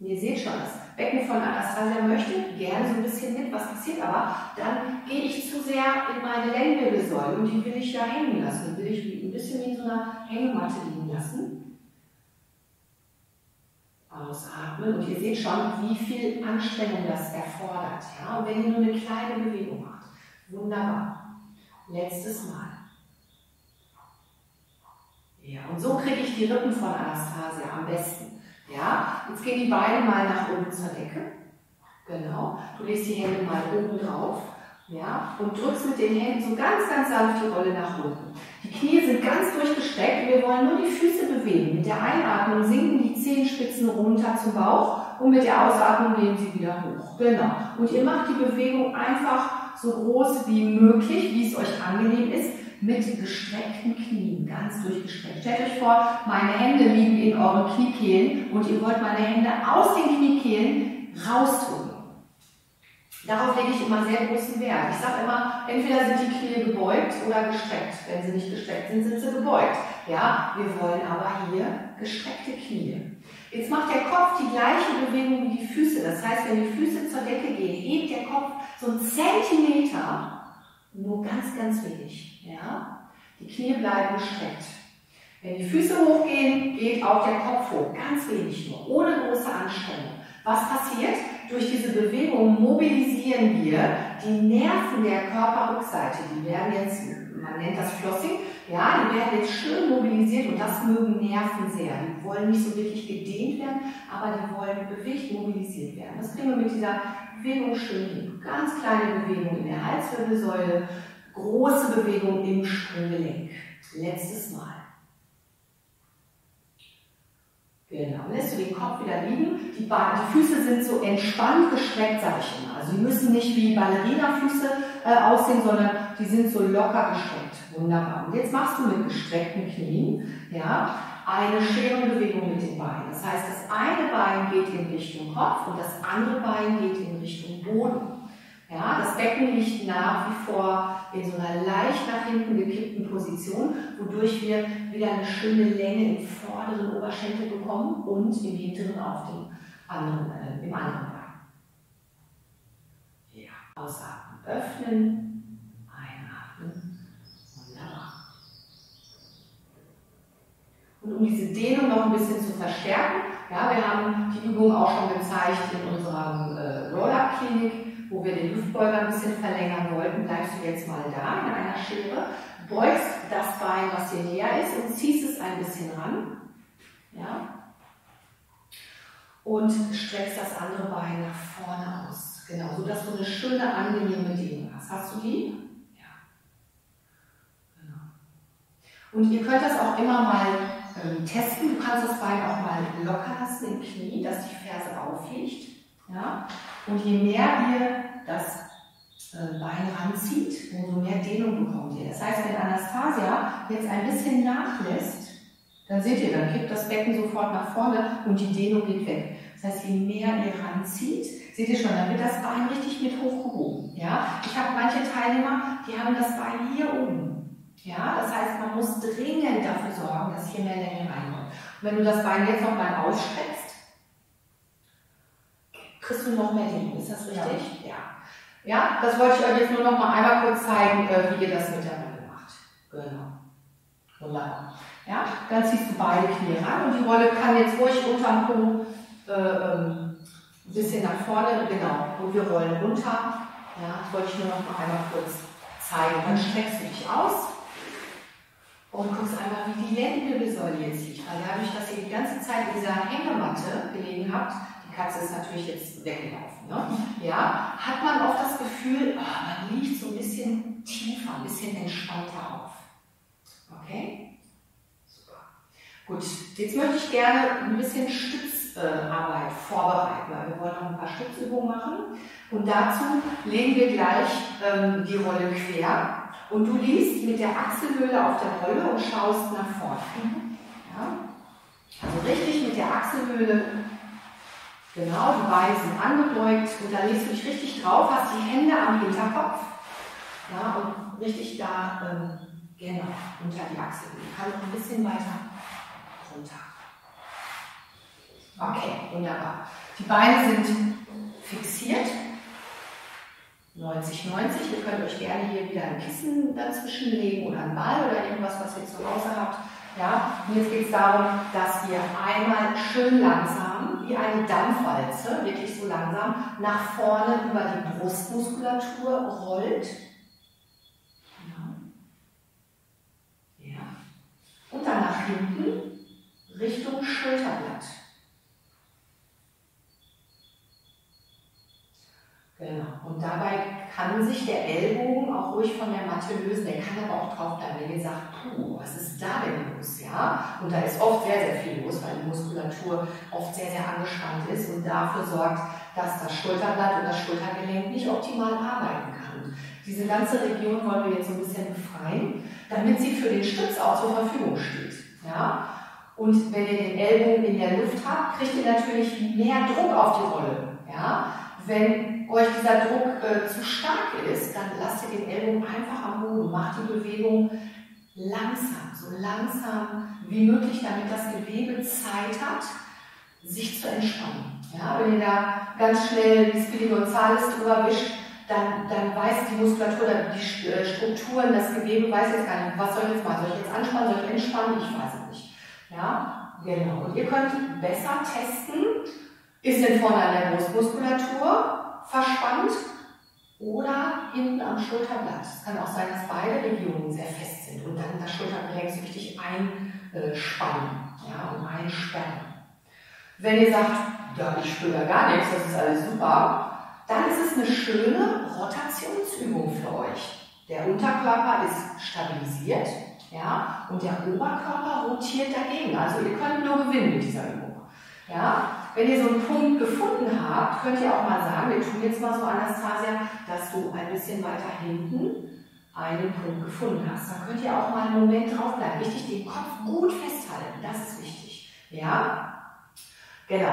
Und ihr seht schon, das Becken von Anastasia möchte gerne so ein bisschen mit, was passiert aber, dann gehe ich zu sehr in meine Lendenwirbelsäule und die will ich da hängen lassen. Die will ich ein bisschen wie in so einer Hängematte liegen lassen. Ausatmen und ihr seht schon, wie viel Anstrengung das erfordert. Ja? Und wenn ihr nur eine kleine Bewegung macht, wunderbar. Letztes Mal. Ja, und so kriege ich die Rippen von Anastasia am besten. Ja? Jetzt gehen die Beine mal nach oben zur Decke. Genau. Du legst die Hände mal oben drauf. Ja? Und drückst mit den Händen so ganz, ganz sanft die Rolle nach unten. Die Knie sind ganz durchgestreckt und wir wollen nur die Füße bewegen. Mit der Einatmung sinken die Zehenspitzen runter zum Bauch und mit der Ausatmung nehmen sie wieder hoch. Genau. Und ihr macht die Bewegung einfach so groß wie möglich, wie es euch angenehm ist, mit gestreckten Knien, ganz durchgestreckt. Stellt euch vor, meine Hände liegen in euren Kniekehlen und ihr wollt meine Hände aus den Kniekehlen rausholen. Darauf lege ich immer sehr großen Wert. Ich sage immer, entweder sind die Knie gebeugt oder gestreckt. Wenn sie nicht gestreckt sind, sind sie gebeugt. Ja, wir wollen aber hier gestreckte Knie. Jetzt macht der Kopf die gleiche Bewegung wie die Füße. Das heißt, wenn die Füße zur Decke gehen, hebt der Kopf so einen Zentimeter, nur ganz, ganz wenig. Ja? Die Knie bleiben gestreckt. Wenn die Füße hochgehen, geht auch der Kopf hoch. Ganz wenig nur, ohne große Anstrengung. Was passiert? Durch diese Bewegung mobilisieren wir die Nerven der Körperrückseite. Die werden jetzt, man nennt das Flossing, ja, die werden jetzt schön mobilisiert und das mögen Nerven sehr. Die wollen nicht so wirklich gedehnt werden, aber die wollen bewegt mobilisiert werden. Das kriegen wir mit dieser Bewegung schön hin. Ganz kleine Bewegung in der Halswirbelsäule, große Bewegung im Sprunggelenk. Letztes Mal. Genau, lässt du den Kopf wieder liegen, die Füße sind so entspannt gestreckt, sage ich immer. Also die müssen nicht wie Ballerina-Füße aussehen, sondern die sind so locker gestreckt. Wunderbar. Und jetzt machst du mit gestreckten Knien, ja, eine Scherenbewegung mit den Beinen. Das heißt, das eine Bein geht in Richtung Kopf und das andere Bein geht in Richtung Boden. Ja, das Becken liegt nach wie vor in so einer leicht nach hinten gekippten Position, wodurch wir wieder eine schöne Länge im vorderen Oberschenkel bekommen und im hinteren auf dem anderen, im anderen Bein. Ja, ausatmen, öffnen, einatmen, wunderbar. Und um diese Dehnung noch ein bisschen zu verstärken, ja, wir haben die Übung auch schon gezeigt in unserer Roll-Up-Klinik, wo wir den Hüftbeuger ein bisschen verlängern wollten, bleibst du jetzt mal da in einer Schere, beugst das Bein, was dir näher ist und ziehst es ein bisschen ran, ja, und streckst das andere Bein nach vorne aus, genau, sodass du eine schöne, angenehme Dehnung hast. Hast du die? Ja. Genau. Und ihr könnt das auch immer mal testen, du kannst das Bein auch mal locker lassen im Knie, dass die Ferse aufliegt. Ja? Und je mehr ihr das Bein ranzieht, umso mehr Dehnung bekommt ihr. Das heißt, wenn Anastasia jetzt ein bisschen nachlässt, dann seht ihr, dann kippt das Becken sofort nach vorne und die Dehnung geht weg. Das heißt, je mehr ihr ranzieht, seht ihr schon, dann wird das Bein richtig mit hochgehoben. Ja? Ich habe manche Teilnehmer, die haben das Bein hier oben. Ja? Das heißt, man muss dringend dafür sorgen, dass hier mehr Länge reinkommt. Und wenn du das Bein jetzt nochmal ausstreckst, kriegst du noch mehr Dehnung, ist das richtig? Ja. Ja, das wollte ich euch jetzt nur noch mal einmal kurz zeigen, wie ihr das mit der Rolle macht. Genau. Wunderbar. Ja, dann ziehst du beide Knie ran und die Rolle kann jetzt ruhig unterm Po ein bisschen nach vorne, genau. Und wir rollen runter. Ja, das wollte ich nur noch mal einmal kurz zeigen. Dann streckst du dich aus und guckst einmal, wie die Lendenwirbelsäule jetzt liegt. Weil dadurch, dass ihr die ganze Zeit in dieser Hängematte gelegen habt, Katze ist natürlich jetzt weggelaufen, ne? Ja, hat man auch das Gefühl, oh, man liegt so ein bisschen tiefer, ein bisschen entspannter auf. Okay? Super. Gut, jetzt möchte ich gerne ein bisschen Stützarbeit vorbereiten, weil wir wollen noch ein paar Stützübungen machen. Und dazu legen wir gleich die Rolle quer. Und du liegst mit der Achselhöhle auf der Rolle und schaust nach vorne. Ja? Also richtig mit der Achselhöhle, genau, die Beine sind angebeugt und da legst du dich richtig drauf, hast die Hände am Hinterkopf, ja, und richtig da, genau, unter die Achselhöhle. Kann noch ein bisschen weiter runter. Okay, wunderbar. Die Beine sind fixiert. 90-90, ihr könnt euch gerne hier wieder ein Kissen dazwischen legen oder einen Ball oder irgendwas, was ihr zu Hause habt. Ja? Und jetzt geht es darum, dass ihr einmal schön langsam, wie eine Dampfwalze, wirklich so langsam, nach vorne über die Brustmuskulatur rollt. Genau. Ja. Und dann nach hinten Richtung Schulterblatt. Genau. Und dabei kann sich der Ellbogen auch ruhig von der Matte lösen, der kann aber auch drauf bleiben, wenn ihr sagt, puh, was ist da denn los? Ja? Und da ist oft sehr, sehr viel los, weil die Muskulatur oft sehr, sehr angespannt ist und dafür sorgt, dass das Schulterblatt und das Schultergelenk nicht optimal arbeiten kann. Diese ganze Region wollen wir jetzt so ein bisschen befreien, damit sie für den Stütz auch zur Verfügung steht. Ja? Und wenn ihr den Ellbogen in der Luft habt, kriegt ihr natürlich mehr Druck auf die Rolle. Ja? Wenn euch dieser Druck zu stark ist, dann lasst ihr den Ellbogen einfach am Boden, macht die Bewegung langsam, so langsam wie möglich, damit das Gewebe Zeit hat, sich zu entspannen. Ja, wenn ihr da ganz schnell die Spinozalis drüber wischt, dann weiß die Muskulatur, die Strukturen, das Gewebe weiß jetzt gar nicht, was soll ich jetzt machen, soll ich jetzt anspannen, soll ich entspannen, ich weiß es nicht. Ja, genau. Und ihr könnt besser testen, ist denn vorne an der Brustmuskulatur verspannt oder hinten am Schulterblatt? Es kann auch sein, dass beide Regionen sehr fest sind und dann das Schultergelenk so richtig einspannen, ja, und einsperren. Wenn ihr sagt, ja, ich spüre da gar nichts, das ist alles super, dann ist es eine schöne Rotationsübung für euch. Der Unterkörper ist stabilisiert, ja, und der Oberkörper rotiert dagegen. Also ihr könnt nur gewinnen mit dieser Übung. Ja. Wenn ihr so einen Punkt gefunden habt, könnt ihr auch mal sagen, wir tun jetzt mal so, Anastasia, dass du ein bisschen weiter hinten einen Punkt gefunden hast. Dann könnt ihr auch mal einen Moment draufbleiben. Wichtig, den Kopf gut festhalten, das ist wichtig. Ja? Genau.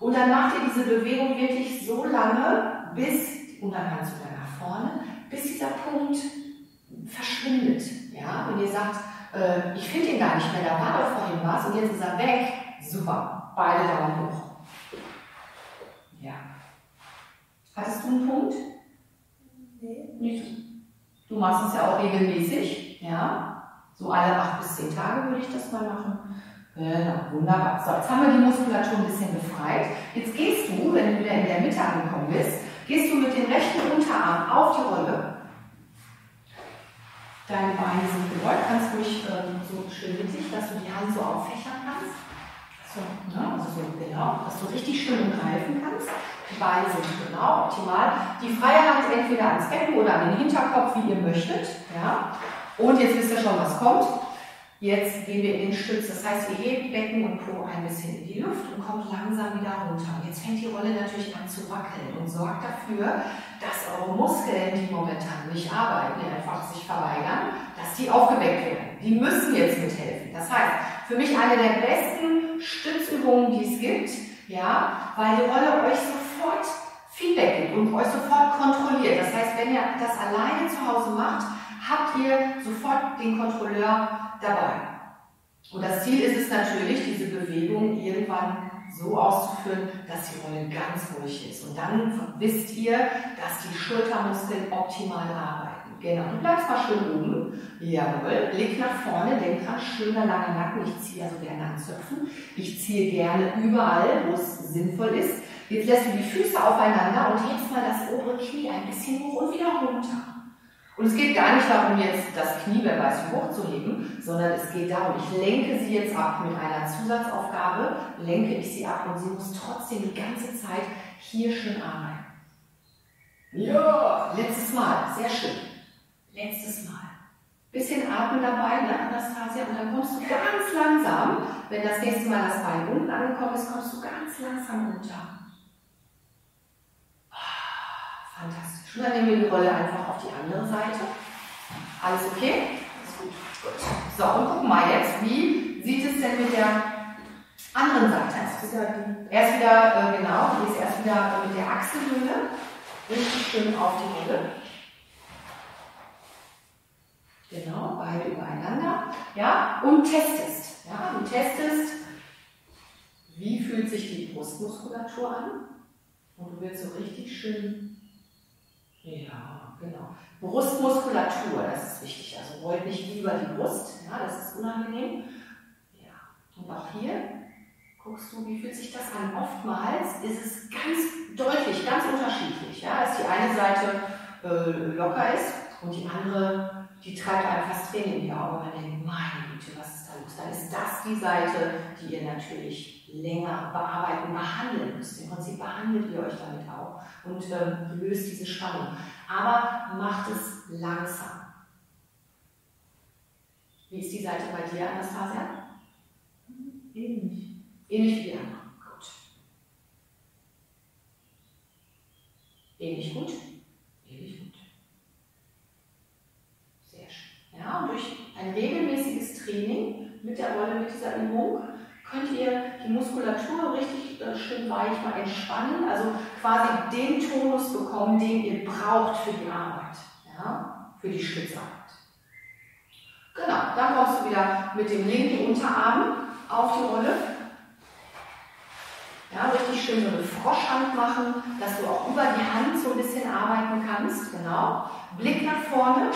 Und dann macht ihr diese Bewegung wirklich so lange, bis, und dann kannst du wieder nach vorne, bis dieser Punkt verschwindet. Ja? Wenn ihr sagt, ich finde ihn gar nicht mehr, da war doch vorhin was und jetzt ist er weg, super, beide Daumen hoch. Ja. Hattest du einen Punkt? Nee. Nicht. Du machst es ja auch regelmäßig, ja? So alle 8 bis 10 Tage würde ich das mal machen. Genau, wunderbar. So, jetzt haben wir die Muskulatur ein bisschen befreit. Jetzt gehst du, wenn du wieder in der Mitte angekommen bist, gehst du mit dem rechten Unterarm auf die Rolle. Deine Beine sind gebeugt, kannst ruhig so schön mittig, dass du die Hand so auffächern kannst. So, ne? Also so, genau, dass du richtig schön greifen kannst. Die Beine sind genau optimal. Die freie Hand entweder ans Becken oder an den Hinterkopf, wie ihr möchtet. Ja? Und jetzt wisst ihr schon, was kommt. Jetzt gehen wir in den Stütz. Das heißt, ihr hebt Becken und Po ein bisschen in die Luft und kommt langsam wieder runter. Und jetzt fängt die Rolle natürlich an zu wackeln und sorgt dafür, dass eure Muskeln, die momentan nicht arbeiten, die einfach sich verweigern, dass die aufgeweckt werden. Die müssen jetzt mithelfen. Das heißt, für mich eine der besten Stützübungen, die es gibt, ja, weil die Rolle euch sofort Feedback gibt und euch sofort kontrolliert. Das heißt, wenn ihr das alleine zu Hause macht, habt ihr sofort den Kontrolleur dabei. Und das Ziel ist es natürlich, diese Bewegung irgendwann so auszuführen, dass die Rolle ganz ruhig ist. Und dann wisst ihr, dass die Schultermuskeln optimal arbeiten. Genau, du bleibst mal schön oben. Jawohl, leg nach vorne, denk dran, schöner langer Nacken. Ich ziehe also gerne an Zöpfen. Ich ziehe gerne überall, wo es sinnvoll ist. Jetzt lässt du die Füße aufeinander und hebst mal das obere Knie ein bisschen hoch und wieder runter. Und es geht gar nicht darum, jetzt das Knie, wer weiß, hochzuheben, sondern es geht darum, ich lenke sie jetzt ab mit einer Zusatzaufgabe, lenke ich sie ab und sie muss trotzdem die ganze Zeit hier schön arbeiten. Ja, letztes Mal, sehr schön. Letztes Mal. bisschen atmen dabei, eine Anastasia, und dann kommst du ganz langsam, wenn das nächste Mal das Bein unten angekommen ist, kommst du ganz langsam runter. Fantastisch. Und dann nehmen wir die Rolle einfach auf die andere Seite. Alles okay? Alles gut. Gut. So, und guck mal jetzt, wie sieht es denn mit der anderen Seite aus? Die ist erst wieder mit der Achselhöhle richtig schön auf die Rolle. Genau, beide übereinander. Ja, und testest. Ja, du testest, wie fühlt sich die Brustmuskulatur an? Und du willst so richtig schön. Ja, genau. Brustmuskulatur, das ist wichtig. Also rollt nicht über die Brust, ja, das ist unangenehm. Ja. Und auch hier guckst du, wie fühlt sich das an? Oftmals ist es ganz deutlich, ganz unterschiedlich, ja, dass die eine Seite locker ist und die andere, die treibt einem fast Tränen in die Augen, weil man denkt, meine Güte, was ist da los? Dann ist das die Seite, die ihr natürlich länger bearbeiten, behandeln müsst. Im Prinzip behandelt ihr euch damit auch und löst diese Spannung. Aber macht es langsam. Wie ist die Seite bei dir, Anastasia? Ähnlich. Ähnlich wie die andere. Gut. Ähnlich gut? Ähnlich gut. Ja, und durch ein regelmäßiges Training mit der Rolle, mit dieser Übung, könnt ihr die Muskulatur richtig schön weich mal entspannen, also quasi den Tonus bekommen, den ihr braucht für die Arbeit, ja, für die Stützarbeit. Genau, dann kommst du wieder mit dem linken Unterarm auf die Rolle. Ja, richtig schön so eine Froschhand machen, dass du auch über die Hand so ein bisschen arbeiten kannst, genau. Blick nach vorne.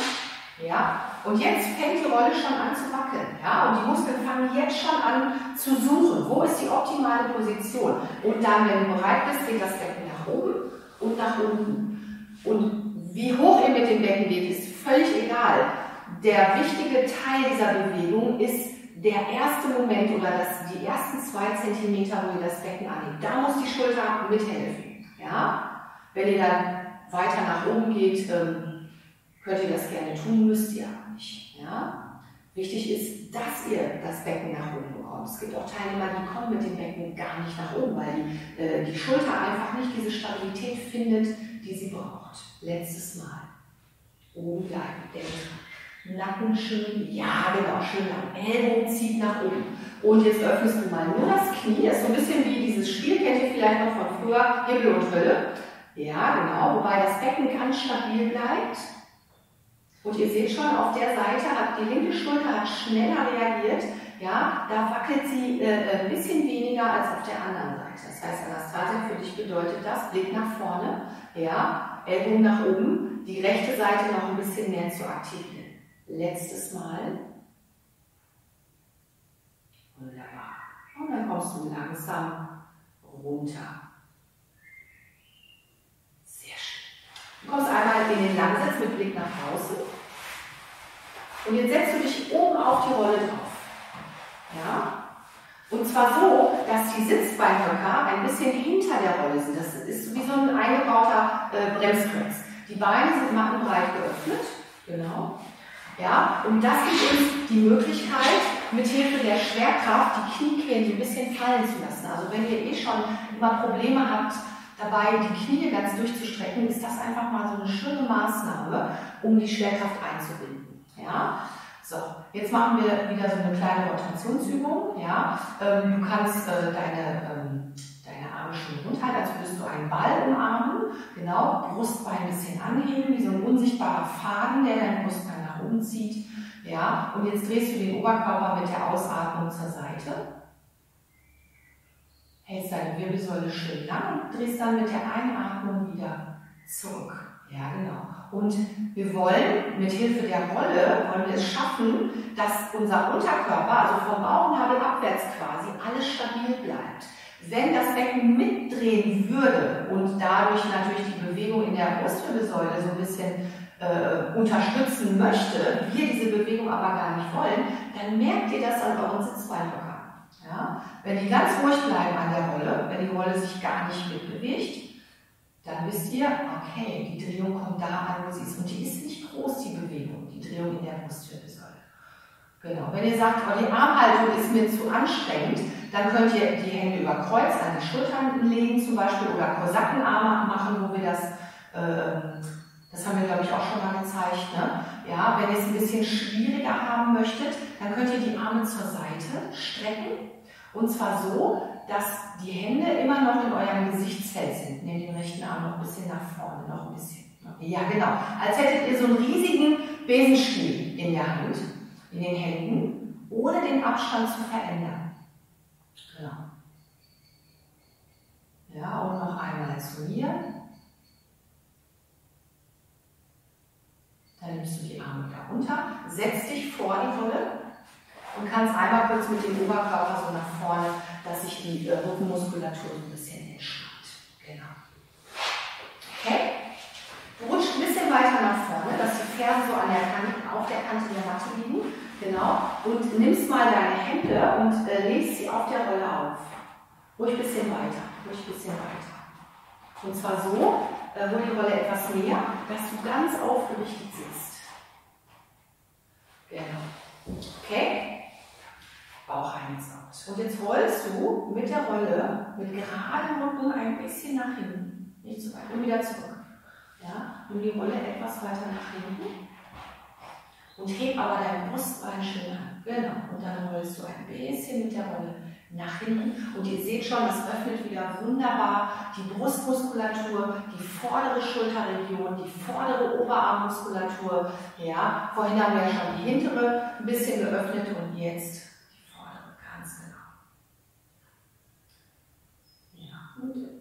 Ja, und jetzt fängt die Rolle schon an zu wackeln, ja, und die Muskeln fangen jetzt schon an zu suchen, wo ist die optimale Position, und dann, wenn du bereit bist, geht das Becken nach oben und nach unten, und wie hoch ihr mit dem Becken geht, ist völlig egal, der wichtige Teil dieser Bewegung ist der erste Moment oder die ersten 2 Zentimeter, wo ihr das Becken anhebt, da muss die Schulter mithelfen, ja, wenn ihr dann weiter nach oben geht, könnt ihr das gerne tun, müsst ihr aber nicht. Ja? Wichtig ist, dass ihr das Becken nach oben bekommt. Es gibt auch Teilnehmer, die kommen mit dem Becken gar nicht nach oben, weil die Schulter einfach nicht diese Stabilität findet, die sie braucht. Letztes Mal. Oben bleiben, denken. Nacken schön, ja genau, schön lang. Ellbogen zieht nach oben. Und jetzt öffnest du mal nur das Knie. Das ist so ein bisschen wie dieses Spiel, kennt ihr vielleicht noch von früher, Himmel und Hölle. Ja, genau, wobei das Becken ganz stabil bleibt. Und ihr seht schon, auf der Seite hat die linke Schulter schneller reagiert. Ja, da wackelt sie ein bisschen weniger als auf der anderen Seite. Das heißt, Anastasia, für dich bedeutet das, Blick nach vorne, ja, Ellbogen nach oben, die rechte Seite noch ein bisschen mehr zu aktivieren. Letztes Mal. Wunderbar. Und dann kommst du langsam runter. Du kommst einmal in den Langsitz mit Blick nach außen. Und jetzt setzt du dich oben auf die Rolle drauf. Ja? Und zwar so, dass die Sitzbeinhöcker ein bisschen hinter der Rolle sind. Das ist wie so ein eingebauter Bremsklotz. Die Beine sind mackenbreit geöffnet. Genau. Ja? Und das gibt uns die Möglichkeit, mit Hilfe der Schwerkraft die Kniekehlen ein bisschen fallen zu lassen. Also wenn ihr eh schon immer Probleme habt, dabei die Knie ganz durchzustrecken, ist das einfach mal so eine schöne Maßnahme, um die Schwerkraft einzubinden. Ja? So, jetzt machen wir wieder so eine kleine Rotationsübung. Ja? Du kannst deine Arme schön rundhalten, als würdest du einen Ball umarmen. Genau, Brustbein ein bisschen anheben, wie so ein unsichtbarer Faden, der dein Brustbein nach oben zieht. Ja? Und jetzt drehst du den Oberkörper mit der Ausatmung zur Seite. Hältst deine Wirbelsäule schön lang und drehst dann mit der Einatmung wieder zurück. Ja, genau. Und wir wollen mit Hilfe der Rolle es schaffen, dass unser Unterkörper, also vom Bauchnabel abwärts quasi, alles stabil bleibt. Wenn das Becken mitdrehen würde und dadurch natürlich die Bewegung in der Brustwirbelsäule so ein bisschen unterstützen möchte, wir diese Bewegung aber gar nicht wollen, dann merkt ihr das an euren Sitzbeinhöckern. Ja, wenn die ganz ruhig bleiben an der Rolle, wenn die Rolle sich gar nicht mitbewegt, dann wisst ihr, okay, die Drehung kommt da an, wo sie ist. Und die ist nicht groß, die Bewegung. Die die Drehung in der Brustwirbelsäule. Genau. Wenn ihr sagt, oh, die Armhaltung ist mir zu anstrengend, dann könnt ihr die Hände über Kreuz an die Schultern legen zum Beispiel oder Kosakenarme machen, wo wir das haben wir, glaube ich, auch schon mal gezeigt. Ne? Ja, wenn ihr es ein bisschen schwieriger haben möchtet, dann könnt ihr die Arme zur Seite strecken. Und zwar so, dass die Hände immer noch in eurem Gesichtsfeld sind. Nehmt den rechten Arm noch ein bisschen nach vorne, noch ein bisschen. Ja, genau. Als hättet ihr so einen riesigen Besenstiel in der Hand, in den Händen, ohne den Abstand zu verändern. Genau. Ja, und noch einmal zu mir. Dann nimmst du die Arme wieder runter, setzt dich vor die Rolle und kannst einmal kurz mit dem Oberkörper so nach vorne, dass sich die Rückenmuskulatur so ein bisschen entspannt. Genau. Okay? Rutscht ein bisschen weiter nach vorne, dass die Fersen so an der Kante, auf der Kante der Matte liegen. Genau. Und nimmst mal deine Hände und legst sie auf der Rolle auf. Ruhig ein bisschen weiter. Ruhig ein bisschen weiter. Und zwar so, wo die Rolle etwas näher, dass du ganz aufgerichtet sitzt. Genau. Okay? Bauch ein und aus. Und jetzt rollst du mit der Rolle, mit geradem Rücken ein bisschen nach hinten. Nicht zu weit. Und wieder zurück. Ja? Nimm die Rolle etwas weiter nach hinten. Und heb aber dein Brustbein schön an. Genau. Und dann rollst du ein bisschen mit der Rolle nach hinten. Und ihr seht schon, das öffnet wieder wunderbar die Brustmuskulatur, die vordere Schulterregion, die vordere Oberarmmuskulatur. Ja? Vorhin haben wir ja schon die hintere ein bisschen geöffnet und jetzt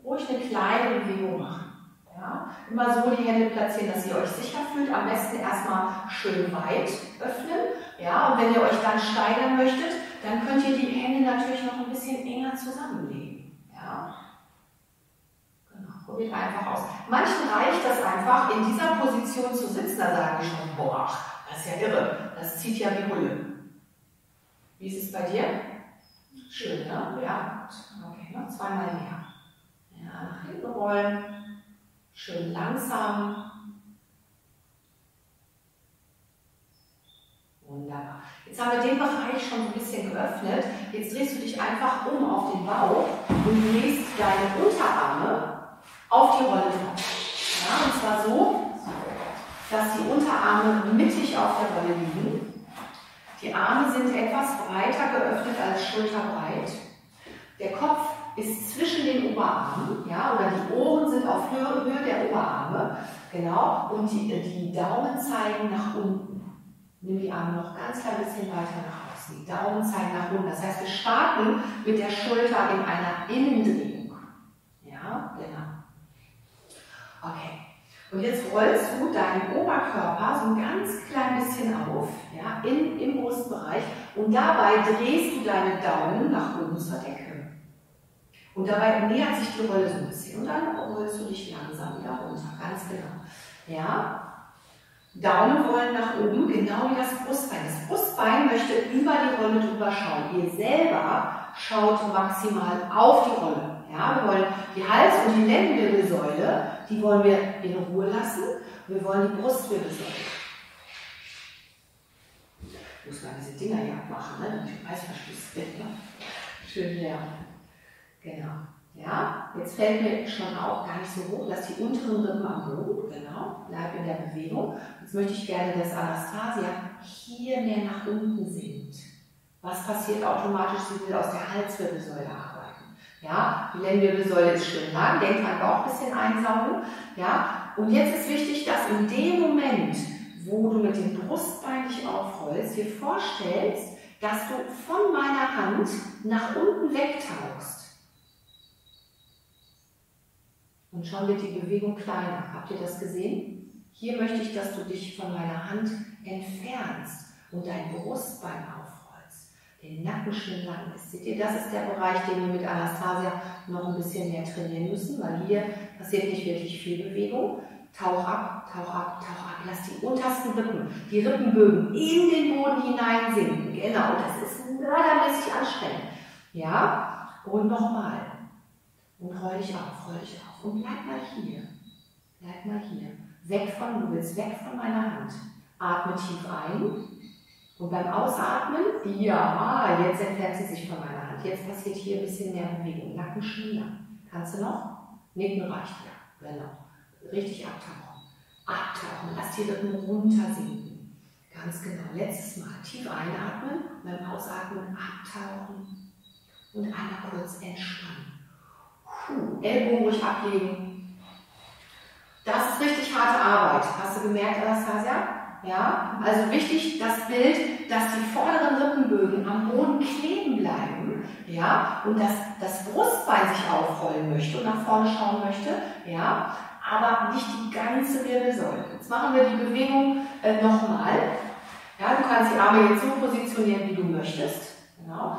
ruhig eine kleine Bewegung machen. Ja? Immer so die Hände platzieren, dass ihr euch sicher fühlt. Am besten erstmal schön weit öffnen. Ja? Und wenn ihr euch dann steigern möchtet, dann könnt ihr die Hände natürlich noch ein bisschen enger zusammenlegen. Ja? Genau. Probiert einfach aus. Manchen reicht das einfach, in dieser Position zu sitzen. Da sagen die schon, boah, das ist ja irre. Das zieht ja wie Hulle. Wie ist es bei dir? Schön, ne? Ja, okay, noch zweimal mehr. Ja, nach hinten rollen, schön langsam. Wunderbar. Jetzt haben wir den Bereich schon ein bisschen geöffnet. Jetzt drehst du dich einfach um auf den Bauch und legst deine Unterarme auf die Rolle drauf. Ja, und zwar so, dass die Unterarme mittig auf der Rolle liegen. Die Arme sind etwas breiter geöffnet als schulterbreit. Der Kopf ist zwischen den Oberarmen, ja, oder die Ohren sind auf Höhe der Oberarme, genau, und die Daumen zeigen nach unten. Nimm die Arme noch ganz klein bisschen weiter nach außen. Die Daumen zeigen nach unten. Das heißt, wir starten mit der Schulter in einer Innendrehung. Ja, genau. Okay. Und jetzt rollst du deinen Oberkörper so ein ganz klein bisschen auf, ja, im Brustbereich, und dabei drehst du deine Daumen nach unten zur Decke. Und dabei nähert sich die Rolle so ein bisschen. Und dann rollst du dich langsam wieder runter. Ganz genau. Ja? Daumen rollen nach oben, genau wie das Brustbein. Das Brustbein möchte über die Rolle drüber schauen. Ihr selber schaut maximal auf die Rolle. Ja? Wir wollen die Hals- und die Lendenwirbelsäule, die wollen wir in Ruhe lassen. Wir wollen die Brustwirbelsäule. Ich muss mal diese Dinger hier abmachen, ne? Ich weiß, was schön lernen. Genau, ja, jetzt fällt mir schon auch gar nicht so hoch, dass die unteren Rippen am Boden, genau, bleibt in der Bewegung. Jetzt möchte ich gerne, dass Anastasia hier mehr nach unten sinkt. Was passiert automatisch? Sie will aus der Halswirbelsäule arbeiten. Ja, die Lendenwirbelsäule ist schön lang, denkt man auch ein bisschen einsaugen. Ja, und jetzt ist wichtig, dass in dem Moment, wo du mit dem Brustbein dich aufrollst, dir vorstellst, dass du von meiner Hand nach unten wegtauchst. Und schon wird die Bewegung kleiner. Habt ihr das gesehen? Hier möchte ich, dass du dich von meiner Hand entfernst und dein Brustbein aufrollst. Den Nacken schön lang ist. Seht ihr, das ist der Bereich, den wir mit Anastasia noch ein bisschen mehr trainieren müssen, weil hier passiert nicht wirklich viel Bewegung. Tauch ab, tauch ab, tauch ab. Lass die untersten Rippen, die Rippenbögen in den Boden hinein sinken. Genau, das ist radarmäßig anstrengend. Ja? Und nochmal. Und roll dich auf, roll dich auf. Und bleib mal hier. Weg von, du willst weg von meiner Hand. Atme tief ein. Und beim Ausatmen, ja, jetzt entfernt sie sich von meiner Hand. Jetzt passiert hier ein bisschen mehr Bewegung. Nacken schmieren. Kannst du noch? Nicken reicht ja. Genau. Richtig abtauchen. Abtauchen. Lass die Rippen runter sinken. Ganz genau. Letztes Mal. Tief einatmen. Beim Ausatmen abtauchen. Und einmal kurz entspannen. Ellbogen ruhig ablegen. Das ist richtig harte Arbeit. Hast du gemerkt, Anastasia? Ja, also wichtig das Bild, dass die vorderen Rippenbögen am Boden kleben bleiben, ja, und dass das Brustbein sich aufrollen möchte und nach vorne schauen möchte, ja, aber nicht die ganze Wirbelsäule. Jetzt machen wir die Bewegung nochmal. Ja, du kannst die Arme jetzt so positionieren, wie du möchtest. Genau,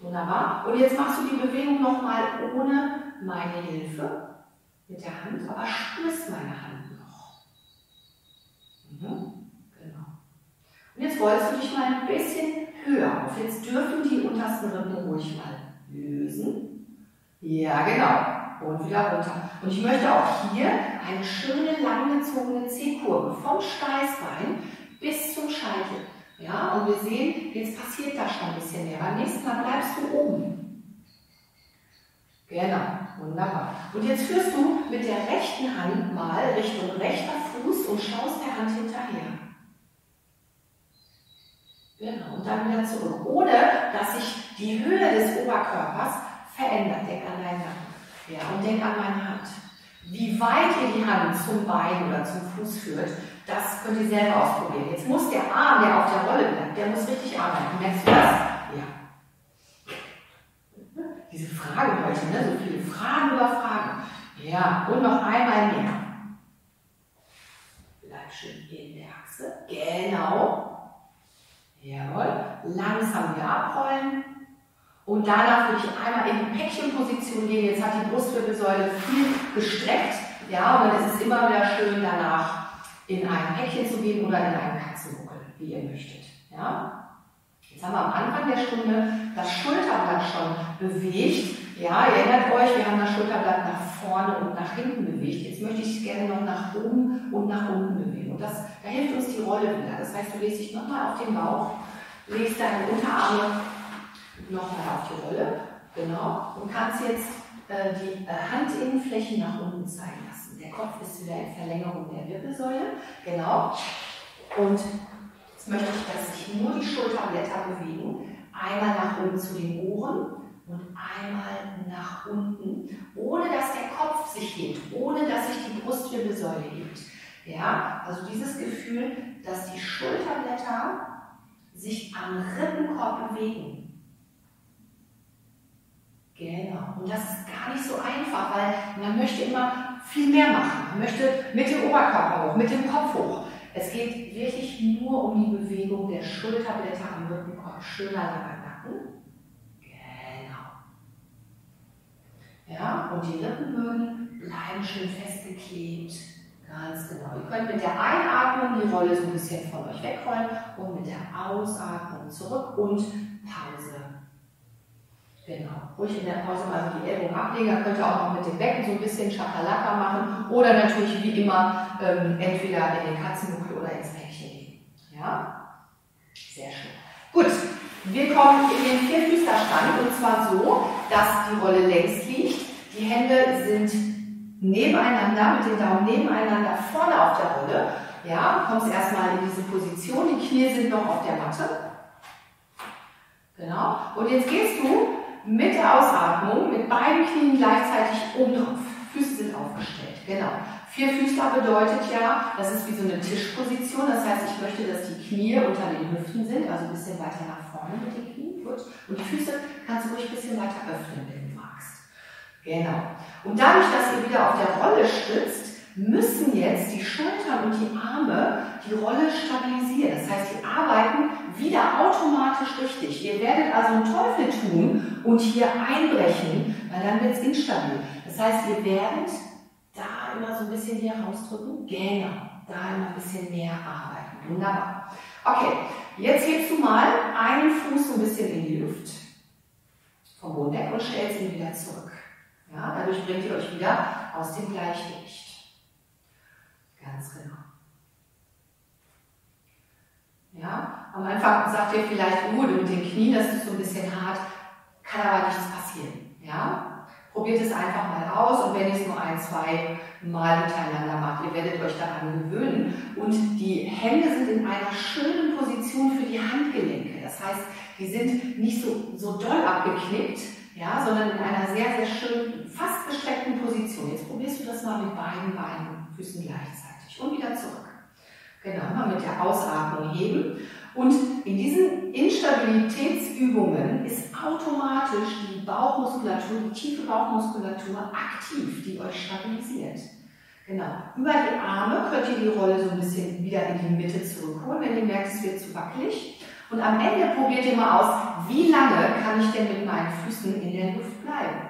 wunderbar. Und jetzt machst du die Bewegung nochmal ohne meine Hilfe mit der Hand, aber spürst meine Hand noch. Mhm. Und jetzt rollst du dich mal ein bisschen höher auf. Jetzt dürfen die untersten Rippen ruhig mal lösen. Ja, genau. Und wieder runter. Und ich möchte auch hier eine schöne, langgezogene C-Kurve vom Steißbein bis zum Scheitel. Ja, und wir sehen, jetzt passiert da schon ein bisschen mehr. Beim nächsten Mal bleibst du oben. Genau. Wunderbar. Und jetzt führst du mit der rechten Hand mal Richtung rechter Fuß und schaust der Hand hinterher. Genau, und dann wieder zurück, ohne dass sich die Höhe des Oberkörpers verändert. Denk an deinen Nacken, ja, und denk an meine Hand. Wie weit ihr die Hand zum Bein oder zum Fuß führt, das könnt ihr selber ausprobieren. Jetzt muss der Arm, der auf der Rolle bleibt, der muss richtig arbeiten. Merkst du das? Ja. Diese Fragen heute, ne? So viele Fragen über Fragen. Ja, und noch einmal mehr. Bleib schön in der Achse. Genau. Jawohl, langsam wieder abrollen und danach würde ich einmal in die Päckchenposition gehen. Jetzt hat die Brustwirbelsäule viel gestreckt, ja, und dann ist es immer wieder schön, danach in ein Päckchen zu gehen oder in einen Katzenbuckel, wie ihr möchtet, ja. Jetzt haben wir am Anfang der Stunde das Schulterblatt schon bewegt, ja, ihr erinnert euch, wir haben das Schulterblatt nach vorne und nach hinten bewegt. Jetzt möchte ich es gerne noch nach oben und nach unten bewegen. Und das, da hilft uns die Rolle wieder. Das heißt, du legst dich nochmal auf den Bauch, legst deine Unterarme nochmal auf die Rolle. Genau. Und kannst jetzt die Handinnenflächen nach unten zeigen lassen. Der Kopf ist wieder in Verlängerung der Wirbelsäule. Genau. Und jetzt möchte ich, dass sich nur die Schulterblätter bewegen. Einmal nach oben zu den Ohren. Und einmal nach unten, ohne dass der Kopf sich hebt, ohne dass sich die Brustwirbelsäule hebt. Ja, also dieses Gefühl, dass die Schulterblätter sich am Rippenkorb bewegen. Genau. Und das ist gar nicht so einfach, weil man möchte immer viel mehr machen. Man möchte mit dem Oberkörper hoch, mit dem Kopf hoch. Es geht wirklich nur um die Bewegung der Schulterblätter am Rippenkorb. Schöner langer Nacken. Ja, und die Rippenbögen bleiben schön festgeklebt. Ganz genau. Ihr könnt mit der Einatmung die Rolle so ein bisschen von euch wegrollen und mit der Ausatmung zurück und Pause. Genau. Ruhig in der Pause mal die Ellbogen ablegen. Da könnt ihr auch noch mit dem Becken so ein bisschen Schakalaka machen oder natürlich wie immer entweder in den Katzenbuckel oder ins Päckchen gehen. Ja? Sehr schön. Gut. Wir kommen in den Vierfüßlerstand und zwar so, dass die Rolle längs liegt. Die Hände sind nebeneinander, mit den Daumen nebeneinander vorne auf der Rolle. Ja, du kommst erstmal in diese Position, die Knie sind noch auf der Matte. Genau. Und jetzt gehst du mit der Ausatmung mit beiden Knien gleichzeitig oben drauf. Füße sind aufgestellt. Genau. Vierfüßler bedeutet ja, das ist wie so eine Tischposition. Das heißt, ich möchte, dass die Knie unter den Hüften sind, also ein bisschen weiter nach vorne mit den Knien. Gut. Und die Füße kannst du ruhig ein bisschen weiter öffnen, wenn du magst. Genau. Und dadurch, dass ihr wieder auf der Rolle stützt, müssen jetzt die Schultern und die Arme die Rolle stabilisieren. Das heißt, die arbeiten wieder automatisch durch dich. Ihr werdet also einen Teufel tun und hier einbrechen, weil dann wird es instabil. Das heißt, ihr werdet da immer so ein bisschen hier rausdrücken. Genau. Da immer ein bisschen mehr arbeiten. Wunderbar. Okay. Jetzt hebst du mal einen Fuß so ein bisschen in die Luft. Vom Boden weg und stellst ihn wieder zurück. Ja, dadurch bringt ihr euch wieder aus dem Gleichgewicht. Ganz genau. Ja? Am Anfang sagt ihr vielleicht, oh, mit den Knien, das ist so ein bisschen hart, kann aber nichts passieren. Ja? Probiert es einfach mal aus und wenn ihr es nur ein, zwei Mal miteinander macht, ihr werdet euch daran gewöhnen. Und die Hände sind in einer schönen Position für die Handgelenke. Das heißt, die sind nicht so doll abgeknickt, ja, sondern in einer sehr, sehr schönen, fast gestreckten Position. Jetzt probierst du das mal mit beiden Beinen und Füßen gleichzeitig und wieder zurück. Genau, mal mit der Ausatmung heben. Und in diesen Instabilitätsübungen ist automatisch die Bauchmuskulatur, die tiefe Bauchmuskulatur aktiv, die euch stabilisiert. Genau, über die Arme könnt ihr die Rolle so ein bisschen wieder in die Mitte zurückholen, wenn ihr merkt, es wird zu wackelig. Und am Ende probiert ihr mal aus, wie lange kann ich denn mit meinen Füßen in der Luft bleiben?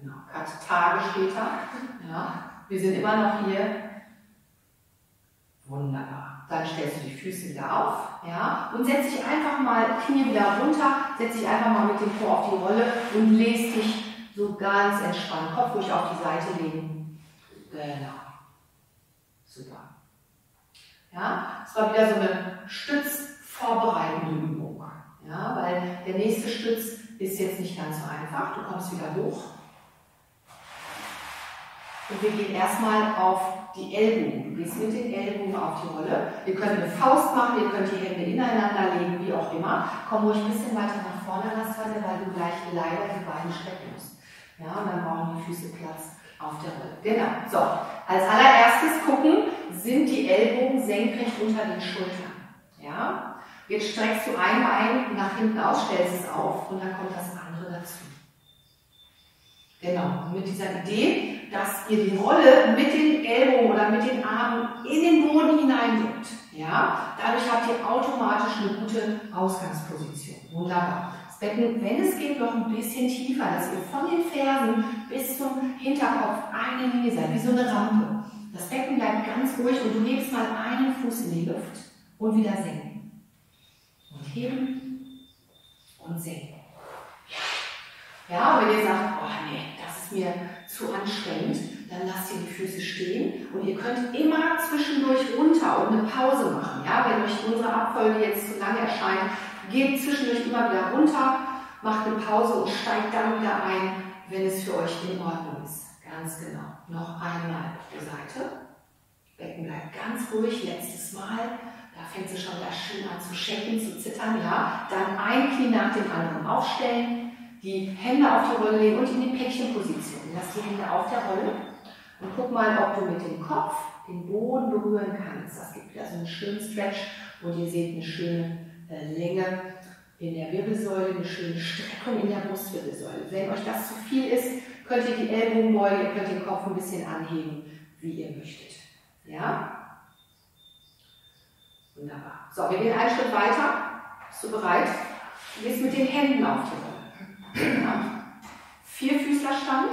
Genau, gerade Tage später. Ja, wir sind immer noch hier. Wunderbar. Dann stellst du die Füße wieder auf, ja, und setz dich einfach mal, Knie wieder runter, setz dich einfach mal mit dem Po auf die Rolle und lässt dich so ganz entspannt. Kopf ruhig auf die Seite legen. Genau. Super. Ja, es war wieder so eine stützvorbereitende Übung. Ja, weil der nächste Stütz ist jetzt nicht ganz so einfach. Du kommst wieder hoch. Und wir gehen erstmal auf die Ellbogen. Du gehst mit den Ellbogen auf die Rolle. Ihr könnt eine Faust machen, ihr könnt die Hände ineinander legen, wie auch immer. Komm ruhig ein bisschen weiter nach vorne, Anastasia, weil du gleich leider die Beine strecken musst. Ja, und dann brauchen die Füße Platz auf der Rolle. Genau. So, als allererstes gucken, sind die Ellbogen senkrecht unter den Schultern. Ja? Jetzt streckst du ein Bein nach hinten aus, stellst es auf und dann kommt das andere dazu. Genau. Und mit dieser Idee, dass ihr die Rolle mit den Ellbogen oder mit den Armen in den Boden hineindrückt. Ja? Dadurch habt ihr automatisch eine gute Ausgangsposition. Wunderbar. Becken, wenn es geht, noch ein bisschen tiefer, dass ihr von den Fersen bis zum Hinterkopf eine Linie seid, wie so eine Rampe. Das Becken bleibt ganz ruhig und du hebst mal einen Fuß in die Luft und wieder senken. Und heben und senken. Ja, und wenn ihr sagt, oh nee, das ist mir zu anstrengend, dann lasst ihr die Füße stehen und ihr könnt immer zwischendurch runter und eine Pause machen. Ja, wenn euch unsere Abfolge jetzt zu lang erscheint, geht zwischendurch immer wieder runter, macht eine Pause und steigt dann wieder ein, wenn es für euch in Ordnung ist. Ganz genau. Noch einmal auf der Seite. Becken bleibt ganz ruhig. Letztes Mal. Da fängt sie schon wieder schön an zu schäken, zu zittern. Ja. Dann ein Knie nach dem anderen aufstellen, die Hände auf die Rolle legen und in die Päckchenposition. Lass die Hände auf der Rolle und guck mal, ob du mit dem Kopf den Boden berühren kannst. Das gibt wieder so einen schönen Stretch und ihr seht eine schöne Länge in der Wirbelsäule, eine schöne Streckung in der Brustwirbelsäule. Wenn euch das zu viel ist, könnt ihr die Ellbogen beugen, ihr könnt den Kopf ein bisschen anheben, wie ihr möchtet. Ja? Wunderbar. So, wir gehen einen Schritt weiter. Bist du bereit? Du gehst mit den Händen auf die Rolle. Ja. Vierfüßlerstand.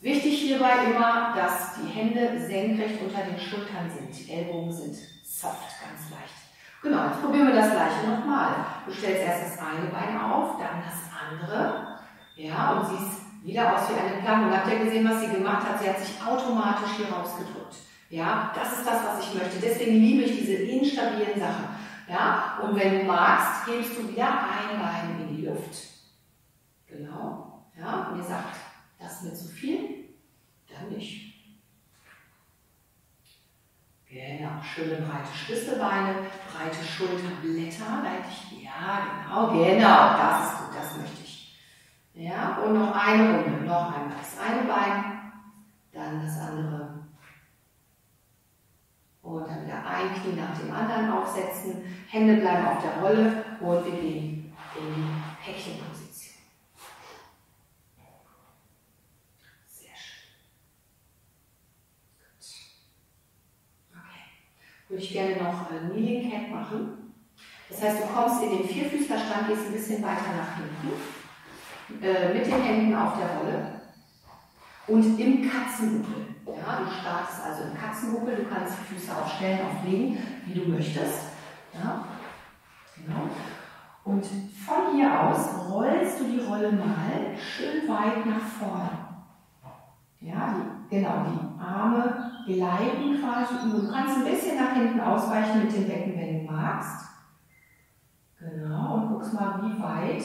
Wichtig hierbei immer, dass die Hände senkrecht unter den Schultern sind. Die Ellbogen sind soft, ganz leicht. Genau, jetzt probieren wir das Gleiche nochmal. Du stellst erst das eine Bein auf, dann das andere. Ja, und siehst wieder aus wie eine Plank. Und habt ihr gesehen, was sie gemacht hat? Sie hat sich automatisch hier rausgedrückt. Ja, das ist das, was ich möchte. Deswegen liebe ich diese instabilen Sachen. Ja, und wenn du magst, hebst du wieder ein Bein in die Luft. Genau. Ja, und ihr sagt, das ist mir zu viel, dann nicht. Genau, schöne breite Schlüsselbeine, breite Schulterblätter, leite ich, ja, genau, das ist gut, das möchte ich. Ja, und noch eine Runde, noch einmal das eine Bein, dann das andere. Und dann wieder ein Knie nach dem anderen aufsetzen, Hände bleiben auf der Rolle und wir gehen in die Päckchenposition. Sehr schön. Würde ich gerne noch Kneeling Cat machen. Das heißt, du kommst in den Vierfüßlerstand, gehst ein bisschen weiter nach hinten, mit den Händen auf der Rolle und im Katzenbuckel. Ja, du startest also im Katzenbuckel, du kannst die Füße aufstellen, auflegen, wie du möchtest. Ja, genau. Und von hier aus rollst du die Rolle mal schön weit nach vorne. Ja, genau, die Arme gleiten quasi. Du kannst ein bisschen nach hinten ausweichen mit dem Becken, wenn du magst. Genau, und guckst mal, wie weit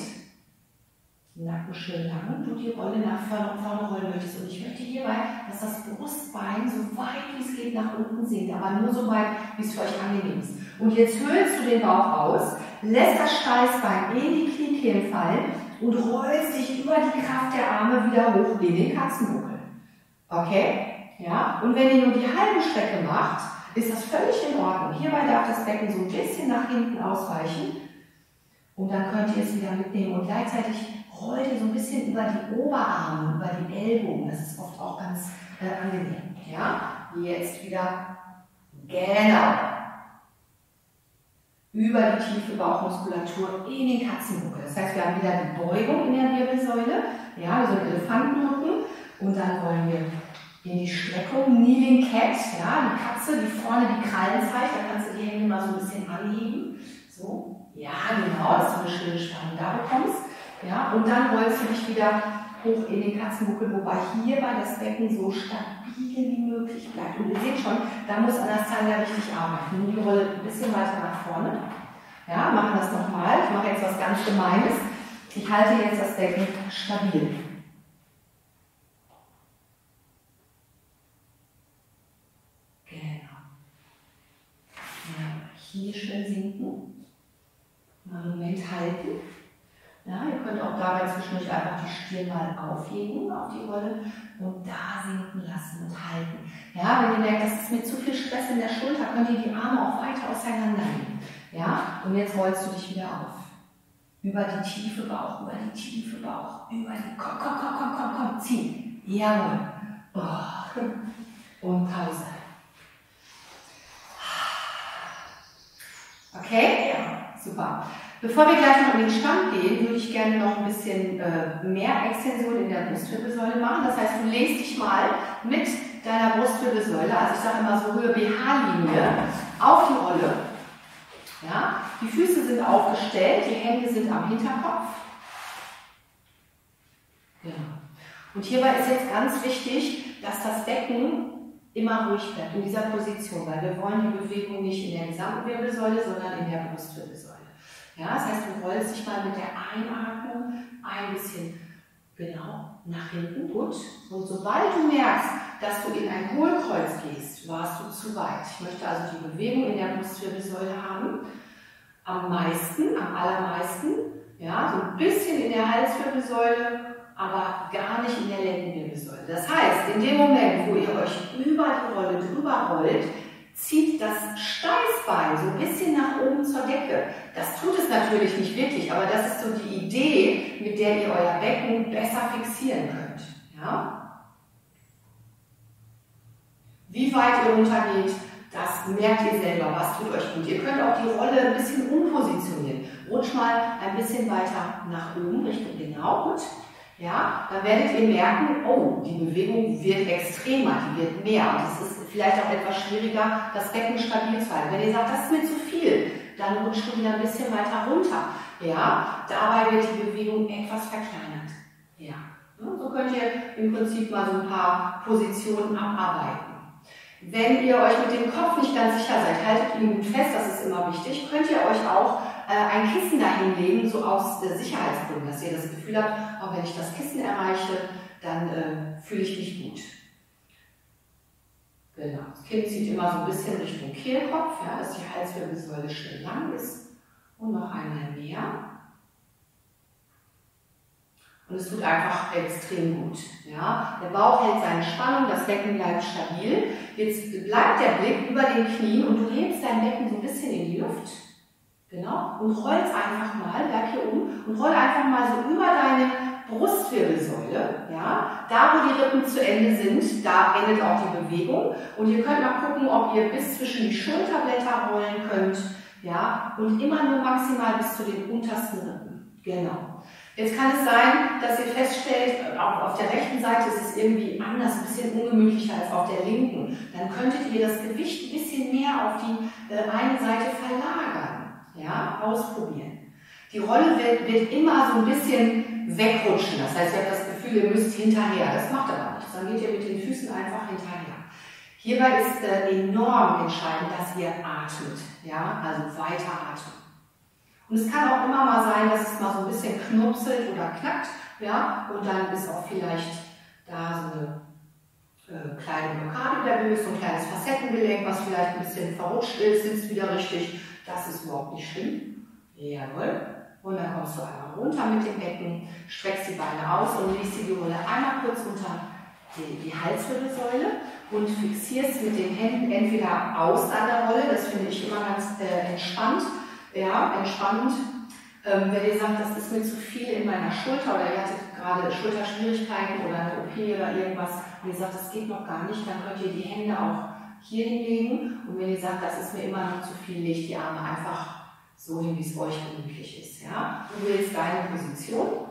Nacken schön lang, du die Rolle nach vorne rollen möchtest. Und ich möchte hierbei, dass das Brustbein so weit wie es geht nach unten sinkt, aber nur so weit, wie es für euch angenehm ist. Und jetzt höhlst du den Bauch aus, lässt das Steißbein in die Kniekehlen fallen und rollst dich über die Kraft der Arme wieder hoch in den Katzenbuckel. Okay? Ja? Und wenn ihr nur die halbe Strecke macht, ist das völlig in Ordnung. Hierbei darf das Becken so ein bisschen nach hinten ausweichen und dann könnt ihr es wieder mitnehmen und gleichzeitig rollt ihr so ein bisschen über die Oberarme, über die Ellbogen. Das ist oft auch ganz angenehm. Ja? Jetzt wieder, genau, über die tiefe Bauchmuskulatur in den Katzenbuckel. Das heißt, wir haben wieder die Beugung in der Wirbelsäule, ja, so einen Elefantenrücken. Und dann wollen wir in die Streckung, Kneeling Cat, ja, die Katze, die vorne die Krallen zeigt. Da kannst du die Hände mal so ein bisschen anheben. So, ja, genau, dass du eine schöne Spannung da bekommst. Ja, und dann rollst du dich wieder hoch in den Katzenbuckel, wobei hierbei das Becken so stabil wie möglich bleibt. Und ihr seht schon, da muss Anastasia richtig arbeiten. Nimm die Rolle ein bisschen weiter nach vorne. Ja, machen das nochmal. Ich mache jetzt was ganz Gemeines. Ich halte jetzt das Becken stabil. Genau. Ja, hier schön sinken. Mal einen Moment halten. Ja, ihr könnt auch dabei zwischendurch einfach die Stirn mal aufheben auf die Rolle und da sinken lassen und halten. Ja, wenn ihr merkt, das ist mir zu viel Stress in der Schulter, könnt ihr die Arme auch weiter auseinandernehmen. Ja, und jetzt rollst du dich wieder auf. Über die tiefe Bauch, über die tiefe Bauch, über die, komm, komm, komm, komm, komm, komm, zieh. Jawohl. Oh. Und Pause. Okay? Ja, super. Bevor wir gleich noch in den Stand gehen, würde ich gerne noch ein bisschen mehr Extension in der Brustwirbelsäule machen. Das heißt, du legst dich mal mit deiner Brustwirbelsäule, also ich sage immer so Höhe BH-Linie, auf die Rolle. Ja? Die Füße sind aufgestellt, die Hände sind am Hinterkopf. Ja. Und hierbei ist jetzt ganz wichtig, dass das Becken immer ruhig bleibt in dieser Position, weil wir wollen die Bewegung nicht in der gesamten Wirbelsäule, sondern in der Brustwirbelsäule. Ja, das heißt, du rollst dich mal mit der Einatmung ein bisschen genau nach hinten. Gut. Und sobald du merkst, dass du in ein Hohlkreuz gehst, warst du zu weit. Ich möchte also die Bewegung in der Brustwirbelsäule haben. Am meisten, am allermeisten. Ja, so ein bisschen in der Halswirbelsäule, aber gar nicht in der Lendenwirbelsäule. Das heißt, in dem Moment, wo ihr euch über die Rolle drüber rollt, zieht das Steißbein so ein bisschen nach oben zur Decke. Das tut es natürlich nicht wirklich, aber das ist so die Idee, mit der ihr euer Becken besser fixieren könnt. Ja? Wie weit ihr runtergeht, das merkt ihr selber, was tut euch gut. Ihr könnt auch die Rolle ein bisschen umpositionieren. Rutscht mal ein bisschen weiter nach oben, Richtung genau gut. Ja, dann werdet ihr merken, oh, die Bewegung wird extremer, die wird mehr. Das ist vielleicht auch etwas schwieriger, das Becken stabil zu halten. Wenn ihr sagt, das ist mir zu viel, dann rutscht du wieder ein bisschen weiter runter. Ja, dabei wird die Bewegung etwas verkleinert. Ja, so könnt ihr im Prinzip mal so ein paar Positionen abarbeiten. Wenn ihr euch mit dem Kopf nicht ganz sicher seid, haltet ihn gut fest, das ist immer wichtig, könnt ihr euch auch ein Kissen dahinlegen, so aus Sicherheitsgründen, dass ihr das Gefühl habt, auch wenn ich das Kissen erreiche, dann fühle ich mich gut. Genau, das Kinn zieht immer so ein bisschen Richtung Kehlkopf, ja, dass die Halswirbelsäule schön lang ist. Und noch einmal mehr. Und es tut einfach extrem gut. Ja. Der Bauch hält seine Spannung, das Becken bleibt stabil. Jetzt bleibt der Blick über den Knien und du hebst dein Becken so ein bisschen in die Luft. Genau, und rollst einfach mal, bleib hier oben, und roll einfach mal so über deine Brustwirbelsäule, ja, da wo die Rippen zu Ende sind, da endet auch die Bewegung. Und ihr könnt mal gucken, ob ihr bis zwischen die Schulterblätter rollen könnt, ja, und immer nur maximal bis zu den untersten Rippen. Genau. Jetzt kann es sein, dass ihr feststellt, auch auf der rechten Seite ist es irgendwie anders, ein bisschen ungemütlicher als auf der linken. Dann könntet ihr das Gewicht ein bisschen mehr auf die eine Seite verlagern. Ja, ausprobieren. Die Rolle wird immer so ein bisschen wegrutschen. Das heißt, ihr habt das Gefühl, ihr müsst hinterher. Das macht aber nichts. Dann geht ihr mit den Füßen einfach hinterher. Hierbei ist enorm entscheidend, dass ihr atmet. Ja? Also weiter atmen. Und es kann auch immer mal sein, dass es mal so ein bisschen knupselt oder knackt. Ja? Und dann ist auch vielleicht da so eine kleine Blockade wieder gelöst, so ein kleines Facettengelenk, was vielleicht ein bisschen verrutscht ist, sitzt wieder richtig. Das ist überhaupt nicht schlimm. Jawohl. Und dann kommst du einmal runter mit dem Becken, streckst die Beine aus und legst die Rolle einmal kurz unter die Halswirbelsäule und fixierst mit den Händen entweder aus an der Rolle, das finde ich immer ganz entspannt, ja, entspannend. Wenn ihr sagt, das ist mir zu viel in meiner Schulter oder ihr hattet gerade Schulterschwierigkeiten oder eine OP oder irgendwas und ihr sagt, das geht noch gar nicht, dann könnt ihr die Hände auch hier hinlegen und wenn ihr sagt, das ist mir immer noch zu viel, legt die Arme einfach so hin, wie es euch gemütlich ist. Ja? Du wählst deine Position.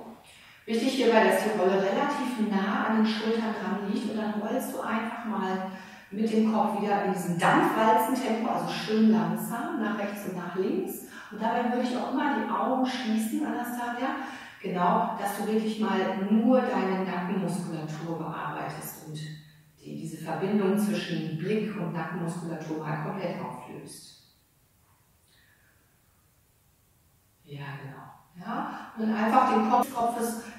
Wichtig hierbei, dass die Rolle relativ nah an den Schultern dran liegt und dann rollst du einfach mal mit dem Kopf wieder in diesem Dampfwalzentempo, also schön langsam, nach rechts und nach links. Und dabei würde ich auch immer die Augen schließen, Anastasia, genau, dass du wirklich mal nur deine Nackenmuskulatur bearbeitest und diese Verbindung zwischen Blick und Nackenmuskulatur mal komplett auflöst. Ja, genau. Ja? Und einfach den Kopf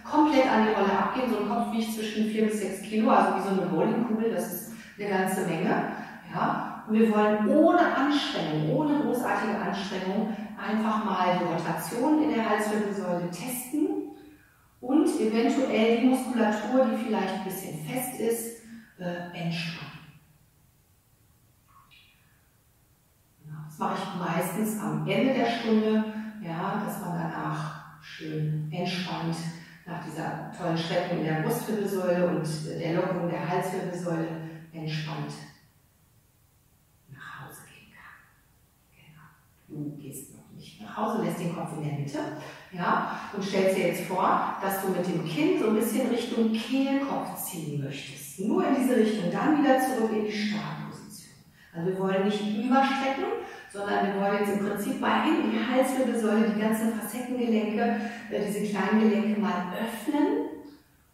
komplett an die Rolle abgeben. So ein Kopf wiegt zwischen 4 bis 6 Kilo, also wie so eine Bowlingkugel, das ist eine ganze Menge. Ja? Und wir wollen ohne Anstrengung, ohne großartige Anstrengung, einfach mal die Rotation in der Halswirbelsäule testen und eventuell die Muskulatur, die vielleicht ein bisschen fest ist, entspannen. Das mache ich meistens am Ende der Stunde. Ja, dass man danach schön entspannt nach dieser tollen Streckung in der Brustwirbelsäule und der Lockung der Halswirbelsäule entspannt nach Hause gehen kann. Genau. Du gehst noch nicht nach Hause, lässt den Kopf in der Mitte, ja, und stellst dir jetzt vor, dass du mit dem Kinn so ein bisschen Richtung Kehlkopf ziehen möchtest. Nur in diese Richtung, dann wieder zurück in die Startposition. Also wir wollen nicht überstrecken, sondern wir wollen jetzt im Prinzip mal in die Halswirbelsäule, die ganzen Facettengelenke, diese kleinen Gelenke mal öffnen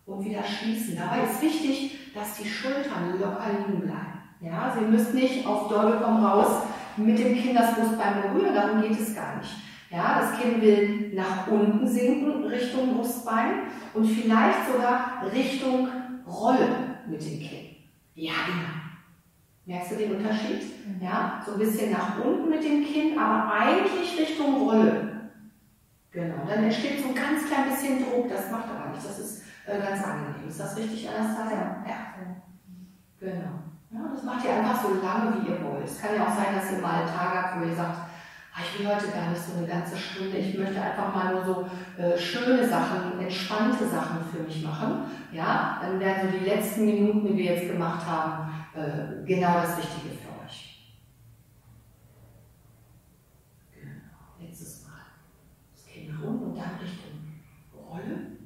und wieder schließen. Dabei ist wichtig, dass die Schultern locker liegen bleiben. Ja, sie müssen nicht auf Teufel komm raus mit dem Kinn das Brustbein berühren, darum geht es gar nicht. Ja, das Kinn will nach unten sinken, Richtung Brustbein und vielleicht sogar Richtung Rolle mit dem Kinn. Ja, genau. Merkst du den Unterschied? Ja, so ein bisschen nach unten mit dem Kinn, aber eigentlich Richtung Rolle. Genau, dann entsteht so ein ganz klein bisschen Druck, das macht aber nichts, das ist ganz angenehm. Ist das richtig, Anastasia? Ja. Genau. Ja, das macht ihr einfach so lange, wie ihr wollt. Es kann ja auch sein, dass ihr mal einen Tag habt, wo ihr sagt, ich will heute gar nicht so eine ganze Stunde, ich möchte einfach mal nur so schöne Sachen, entspannte Sachen für mich machen. Ja, dann werden so die letzten Minuten, die wir jetzt gemacht haben, genau das Richtige für euch. Genau, letztes Mal. Das Kinn nach unten und dann Richtung Rolle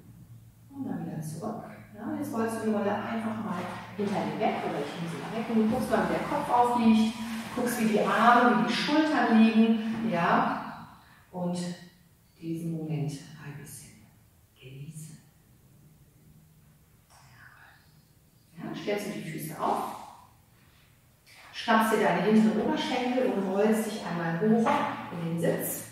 und dann wieder zurück. Ja, jetzt rollst du die Rolle einfach mal hinter dir weg oder ich muss sie weg und du guckst mal, wie der Kopf aufliegt, guckst, wie die Arme, wie die Schultern liegen. Ja, und diesen Moment ein bisschen genießen. Ja, stellst du die Füße auf. Schnappst dir deine hinteren Oberschenkel und rollst dich einmal hoch in den Sitz.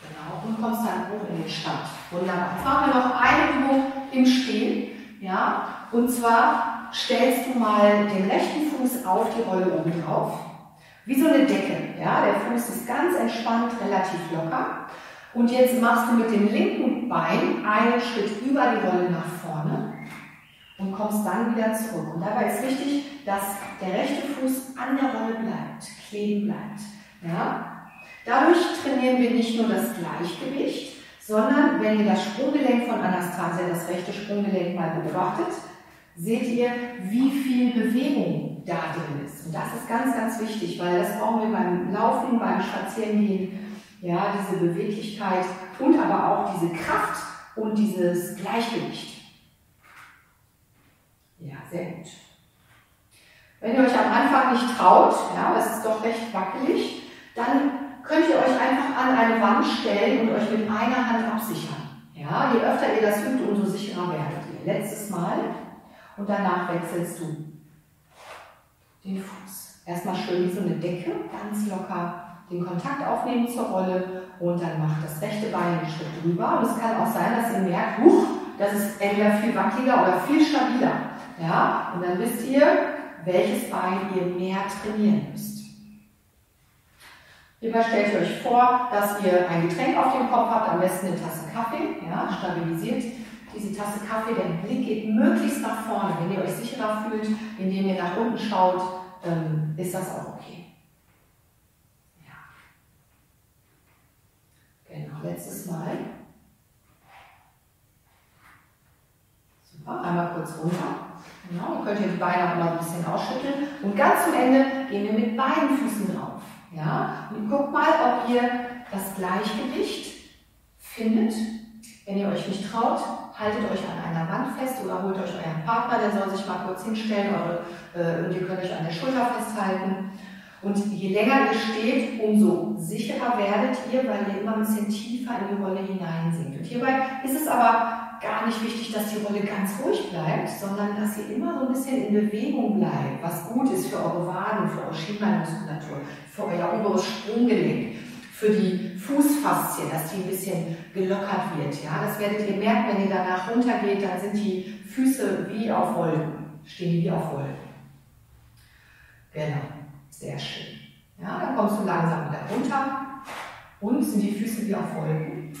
Genau, und kommst dann hoch in den Stand. Wunderbar. Jetzt machen wir noch eine Übung im Stehen. Ja? Und zwar stellst du mal den rechten Fuß auf die Rolle oben drauf. Wie so eine Decke. Ja? Der Fuß ist ganz entspannt, relativ locker. Und jetzt machst du mit dem linken Bein einen Schritt über die Rolle nach vorne. Und kommst dann wieder zurück. Und dabei ist wichtig, dass der rechte Fuß an der Rolle bleibt, kleben bleibt. Ja? Dadurch trainieren wir nicht nur das Gleichgewicht, sondern wenn ihr das Sprunggelenk von Anastasia, das rechte Sprunggelenk mal beobachtet, seht ihr, wie viel Bewegung da drin ist. Und das ist ganz, ganz wichtig, weil das brauchen wir beim Laufen, beim Spazierengehen, ja, diese Beweglichkeit und aber auch diese Kraft und dieses Gleichgewicht. Ja, sehr gut. Wenn ihr euch am Anfang nicht traut, ja, es ist doch recht wackelig, dann könnt ihr euch einfach an eine Wand stellen und euch mit einer Hand absichern. Ja, je öfter ihr das übt, umso sicherer werdet ihr. Letztes Mal und danach wechselst du den Fuß. Erstmal schön wie so eine Decke, ganz locker den Kontakt aufnehmen zur Rolle und dann macht das rechte Bein einen Schritt drüber. Und es kann auch sein, dass ihr merkt, das ist entweder viel wackeliger oder viel stabiler. Ja, und dann wisst ihr, welches Bein ihr mehr trainieren müsst. Hierbei stellt ihr euch vor, dass ihr ein Getränk auf dem Kopf habt, am besten eine Tasse Kaffee, ja, stabilisiert diese Tasse Kaffee, der Blick geht möglichst nach vorne. Wenn ihr euch sicherer fühlt, indem ihr nach unten schaut, ist das auch okay. Ja. Genau, letztes Mal. Super, einmal kurz runter. Genau, dann könnt ihr die Beine auch noch ein bisschen ausschütteln. Und ganz zum Ende gehen wir mit beiden Füßen drauf. Ja? Und guckt mal, ob ihr das Gleichgewicht findet. Wenn ihr euch nicht traut, haltet euch an einer Wand fest oder holt euch euren Partner, der soll sich mal kurz hinstellen und ihr könnt euch an der Schulter festhalten. Und je länger ihr steht, umso sicherer werdet ihr, weil ihr immer ein bisschen tiefer in die Rolle hineinsinkt. Und hierbei ist es aber gar nicht wichtig, dass die Rolle ganz ruhig bleibt, sondern dass ihr immer so ein bisschen in Bewegung bleibt, was gut ist für eure Waden, für eure Schienbeinmuskulatur, für euer oberes Sprunggelenk, für die Fußfaszien, dass die ein bisschen gelockert wird. Ja? Das werdet ihr merken, wenn ihr danach runtergeht, dann sind die Füße wie auf Wolken, stehen die wie auf Wolken. Genau, sehr schön. Ja, dann kommst du langsam wieder runter und sind die Füße wie auf Wolken.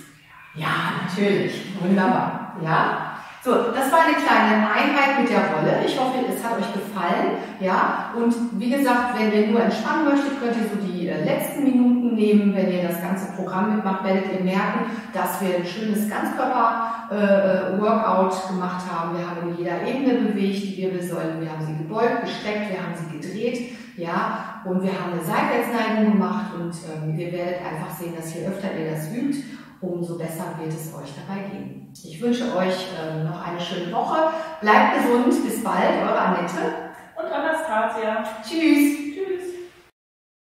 Ja, natürlich, wunderbar. Ja, so, das war eine kleine Einheit mit der Rolle. Ich hoffe, es hat euch gefallen. Ja, und wie gesagt, wenn ihr nur entspannen möchtet, könnt ihr so die letzten Minuten nehmen. Wenn ihr das ganze Programm mitmacht, werdet ihr merken, dass wir ein schönes Ganzkörper-Workout gemacht haben. Wir haben in jeder Ebene bewegt, die Wirbelsäule, wir haben sie gebeugt, gestreckt, wir haben sie gedreht. Ja, und wir haben eine Seitwärtsneigung gemacht und ihr werdet einfach sehen, dass je öfter ihr das übt, umso besser wird es euch dabei gehen. Ich wünsche euch noch eine schöne Woche. Bleibt gesund. Bis bald. Eure Annette und Anastasia. Tschüss.